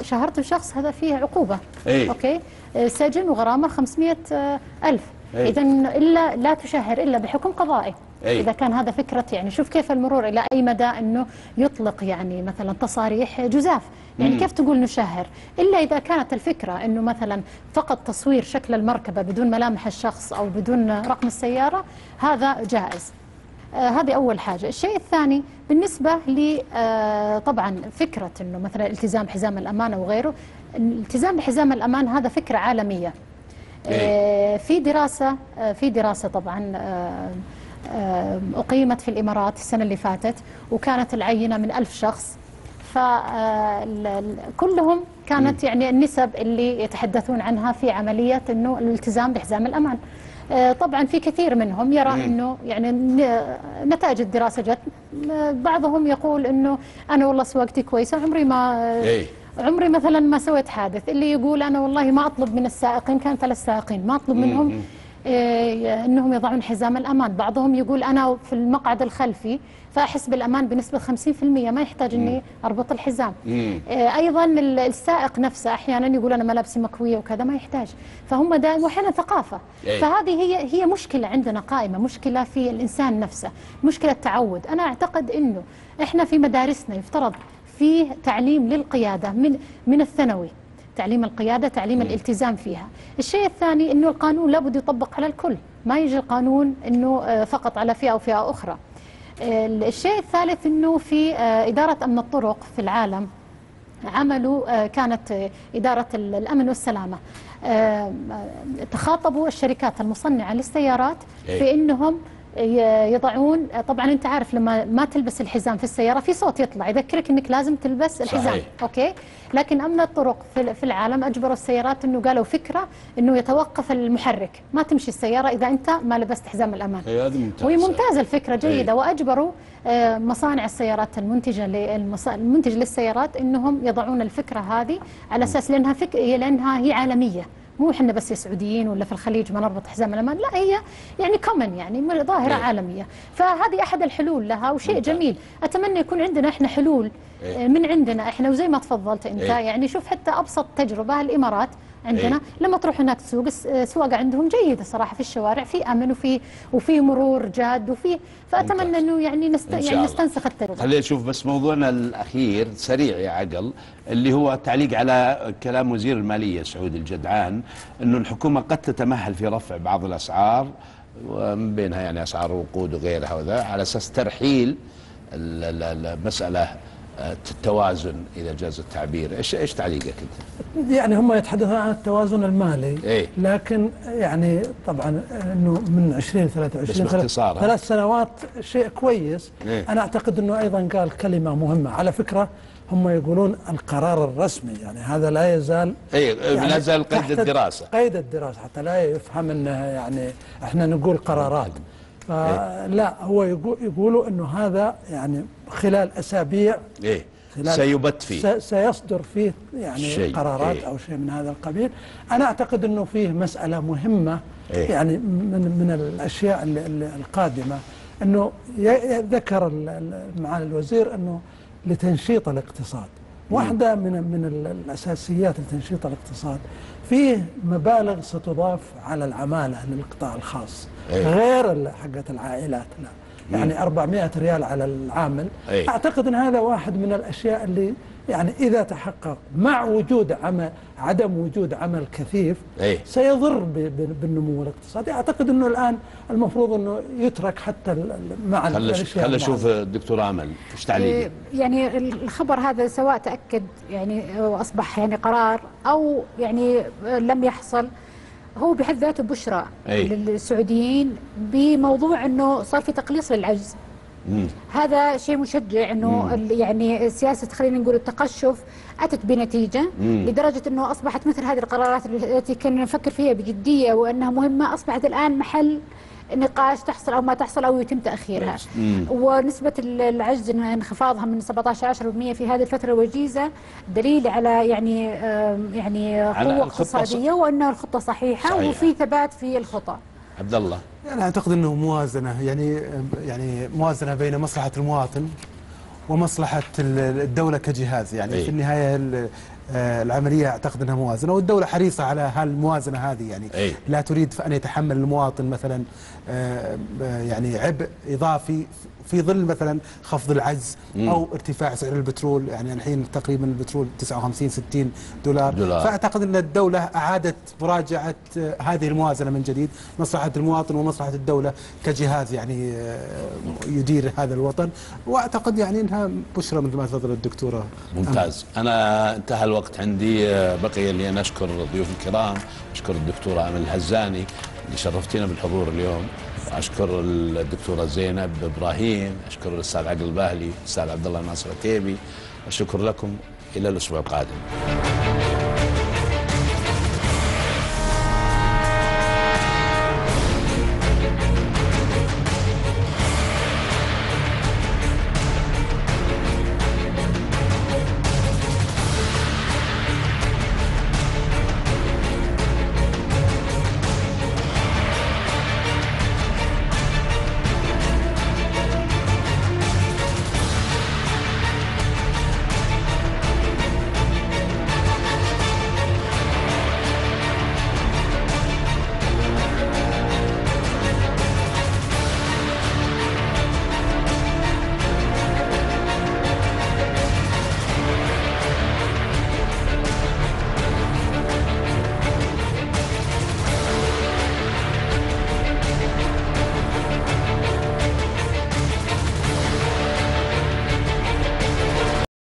شهرت بشخص هذا فيه عقوبة، أوكي سجن وغرامة 500,000. إذا إلا لا تشهر إلا بحكم قضائي. إذا كان هذا فكرة يعني شوف كيف المرور إلى أي مدى أنه يطلق يعني مثلا تصاريح جزاف، يعني كيف تقول نشهر؟ إلا إذا كانت الفكرة أنه مثلا فقط تصوير شكل المركبة بدون ملامح الشخص أو بدون رقم السيارة هذا جائز. هذه أول حاجة. الشيء الثاني بالنسبة لي طبعا فكرة أنه مثلا التزام حزام الأمان وغيره، التزام حزام الأمان هذا فكرة عالمية. في دراسة طبعا أقيمت في الإمارات السنة اللي فاتت، وكانت العينة من 1000 شخص، فكلهم كانت يعني النسب اللي يتحدثون عنها في عملية أنه الالتزام بحزام الأمان. طبعا في كثير منهم يرى أنه يعني نتائج الدراسة جت، بعضهم يقول أنه أنا والله سواقتي كويسة، عمري مثلا ما سويت حادث. اللي يقول أنا والله ما أطلب من السائقين، كان 3 سائقين ما أطلب منهم أنهم يضعون حزام الأمان. بعضهم يقول أنا في المقعد الخلفي فأحس بالأمان بنسبة 50%، ما يحتاج أني أربط الحزام. أيضا السائق نفسه أحيانا يقول أنا ملابسي مكوية وكذا، ما يحتاج. فهم دائما، وأحيانا ثقافة. فهذه هي مشكلة عندنا قائمة، مشكلة في الإنسان نفسه، مشكلة تعود. أنا أعتقد أنه إحنا في مدارسنا يفترض فيه تعليم للقيادة من الثانوي، تعليم القيادة، تعليم الالتزام فيها. الشيء الثاني أنه القانون لابد يطبق على الكل، ما يجي القانون أنه فقط على فئة أو فئة أخرى. الشيء الثالث أنه في إدارة أمن الطرق في العالم عملوا، كانت إدارة الأمن والسلامة تخاطبوا الشركات المصنعة للسيارات في أنهم يضعون، طبعا انت عارف لما ما تلبس الحزام في السياره في صوت يطلع يذكرك انك لازم تلبس الحزام. صحيح. اوكي، لكن امن الطرق في العالم اجبروا السيارات انه قالوا فكره انه يتوقف المحرك، ما تمشي السياره اذا انت ما لبست حزام الامان. هذه ممتازه، وهي ممتازه الفكره، جيده. واجبروا مصانع السيارات المنتجه المنتج للسيارات انهم يضعون الفكره هذه على اساس لانها هي عالميه، مو احنا بس سعوديين ولا في الخليج ما نربط حزام الامان، لا هي يعني كومن، يعني ظاهره عالميه. فهذه احد الحلول لها، وشيء جميل. اتمنى يكون عندنا احنا حلول من عندنا احنا، وزي ما تفضلت انت يعني شوف حتى ابسط تجربه الامارات عندنا. لما تروح هناك تسوق، السواقه عندهم جيده صراحه، في الشوارع في امن وفي مرور جاد وفي، فاتمنى انه يعني نستنسخ التجربه. خلينا نشوف بس موضوعنا الاخير سريع يا عقل، اللي هو تعليق على كلام وزير الماليه سعود الجدعان، انه الحكومه قد تتمهل في رفع بعض الاسعار، ومن بينها يعني اسعار الوقود وغيرها وذا، على اساس ترحيل المساله التوازن اذا جاز التعبير. ايش تعليقك انت؟ يعني هم يتحدثون عن التوازن المالي، لكن يعني طبعا انه من 20 23 3 سنوات شيء كويس. انا اعتقد انه ايضا قال كلمه مهمه على فكره، هم يقولون القرار الرسمي، يعني هذا لا يزال يعني لا يزال قيد الدراسه، قيد الدراسه، حتى لا يفهم انه يعني احنا نقول قرارات. لا، هو يقولوا انه هذا يعني خلال اسابيع سيبت فيه، سيصدر فيه يعني قرارات او شيء من هذا القبيل. انا اعتقد انه فيه مسألة مهمة يعني من الاشياء القادمة، انه ذكر معالي الوزير انه لتنشيط الاقتصاد، واحدة من الاساسيات لتنشيط الاقتصاد فيه مبالغ ستضاف على العمالة للقطاع الخاص، غير حقة العائلات، لا يعني 400 ريال على العامل. أعتقد أن هذا واحد من الأشياء اللي يعني إذا تحقق مع وجود عدم وجود عمل كثيف سيضر بالنمو الاقتصادي. أعتقد أنه الآن المفروض أنه يترك حتى مع الأشياء. خلينا نشوف الدكتور أمل إيش تعليقك؟ يعني الخبر هذا سواء تأكد يعني وأصبح يعني قرار أو يعني لم يحصل، هو بحد ذاته بشرى للسعوديين بموضوع انه صار في تقليص للعجز. هذا شيء مشجع، انه يعني سياسه خلينا نقول التقشف اتت بنتيجه، لدرجه انه اصبحت مثل هذه القرارات التي كنا نفكر فيها بجديه وانها مهمه اصبحت الان محل نقاش، تحصل او ما تحصل او يتم تاخيرها. ونسبه العجز انخفاضها من 17-10% في هذه الفتره الوجيزه دليل على يعني قوه اقتصاديه، وان الخطه صحيحه وفي ثبات في الخطه. عبد الله، يعني اعتقد انه موازنه، يعني موازنه بين مصلحه المواطن ومصلحه الدوله كجهاز، يعني في النهايه العملية أعتقد أنها موازنة، والدولة حريصة على هالموازنة هذه، يعني لا تريد أن يتحمل المواطن مثلا يعني عبء إضافي في ظل مثلا خفض العجز أو ارتفاع سعر البترول. يعني الحين تقريبا البترول 59-60 دولار. فأعتقد أن الدولة أعادت مراجعة هذه الموازنة من جديد، مصلحة المواطن ومصلحة الدولة كجهاز يعني يدير هذا الوطن. وأعتقد يعني أنها بشرى مثل ما تفضلت الدكتورة. ممتاز. أنا انتهى الوقت عندي، بقي لي أن أشكر الضيوف الكرام، أشكر الدكتورة أمل الهزاني اللي شرفتينا بالحضور اليوم. أشكر الدكتورة زينب إبراهيم، أشكر الأستاذ عقل الباعي، الأستاذ عبدالله ناصر العتيبي، أشكر لكم، إلى الأسبوع القادم.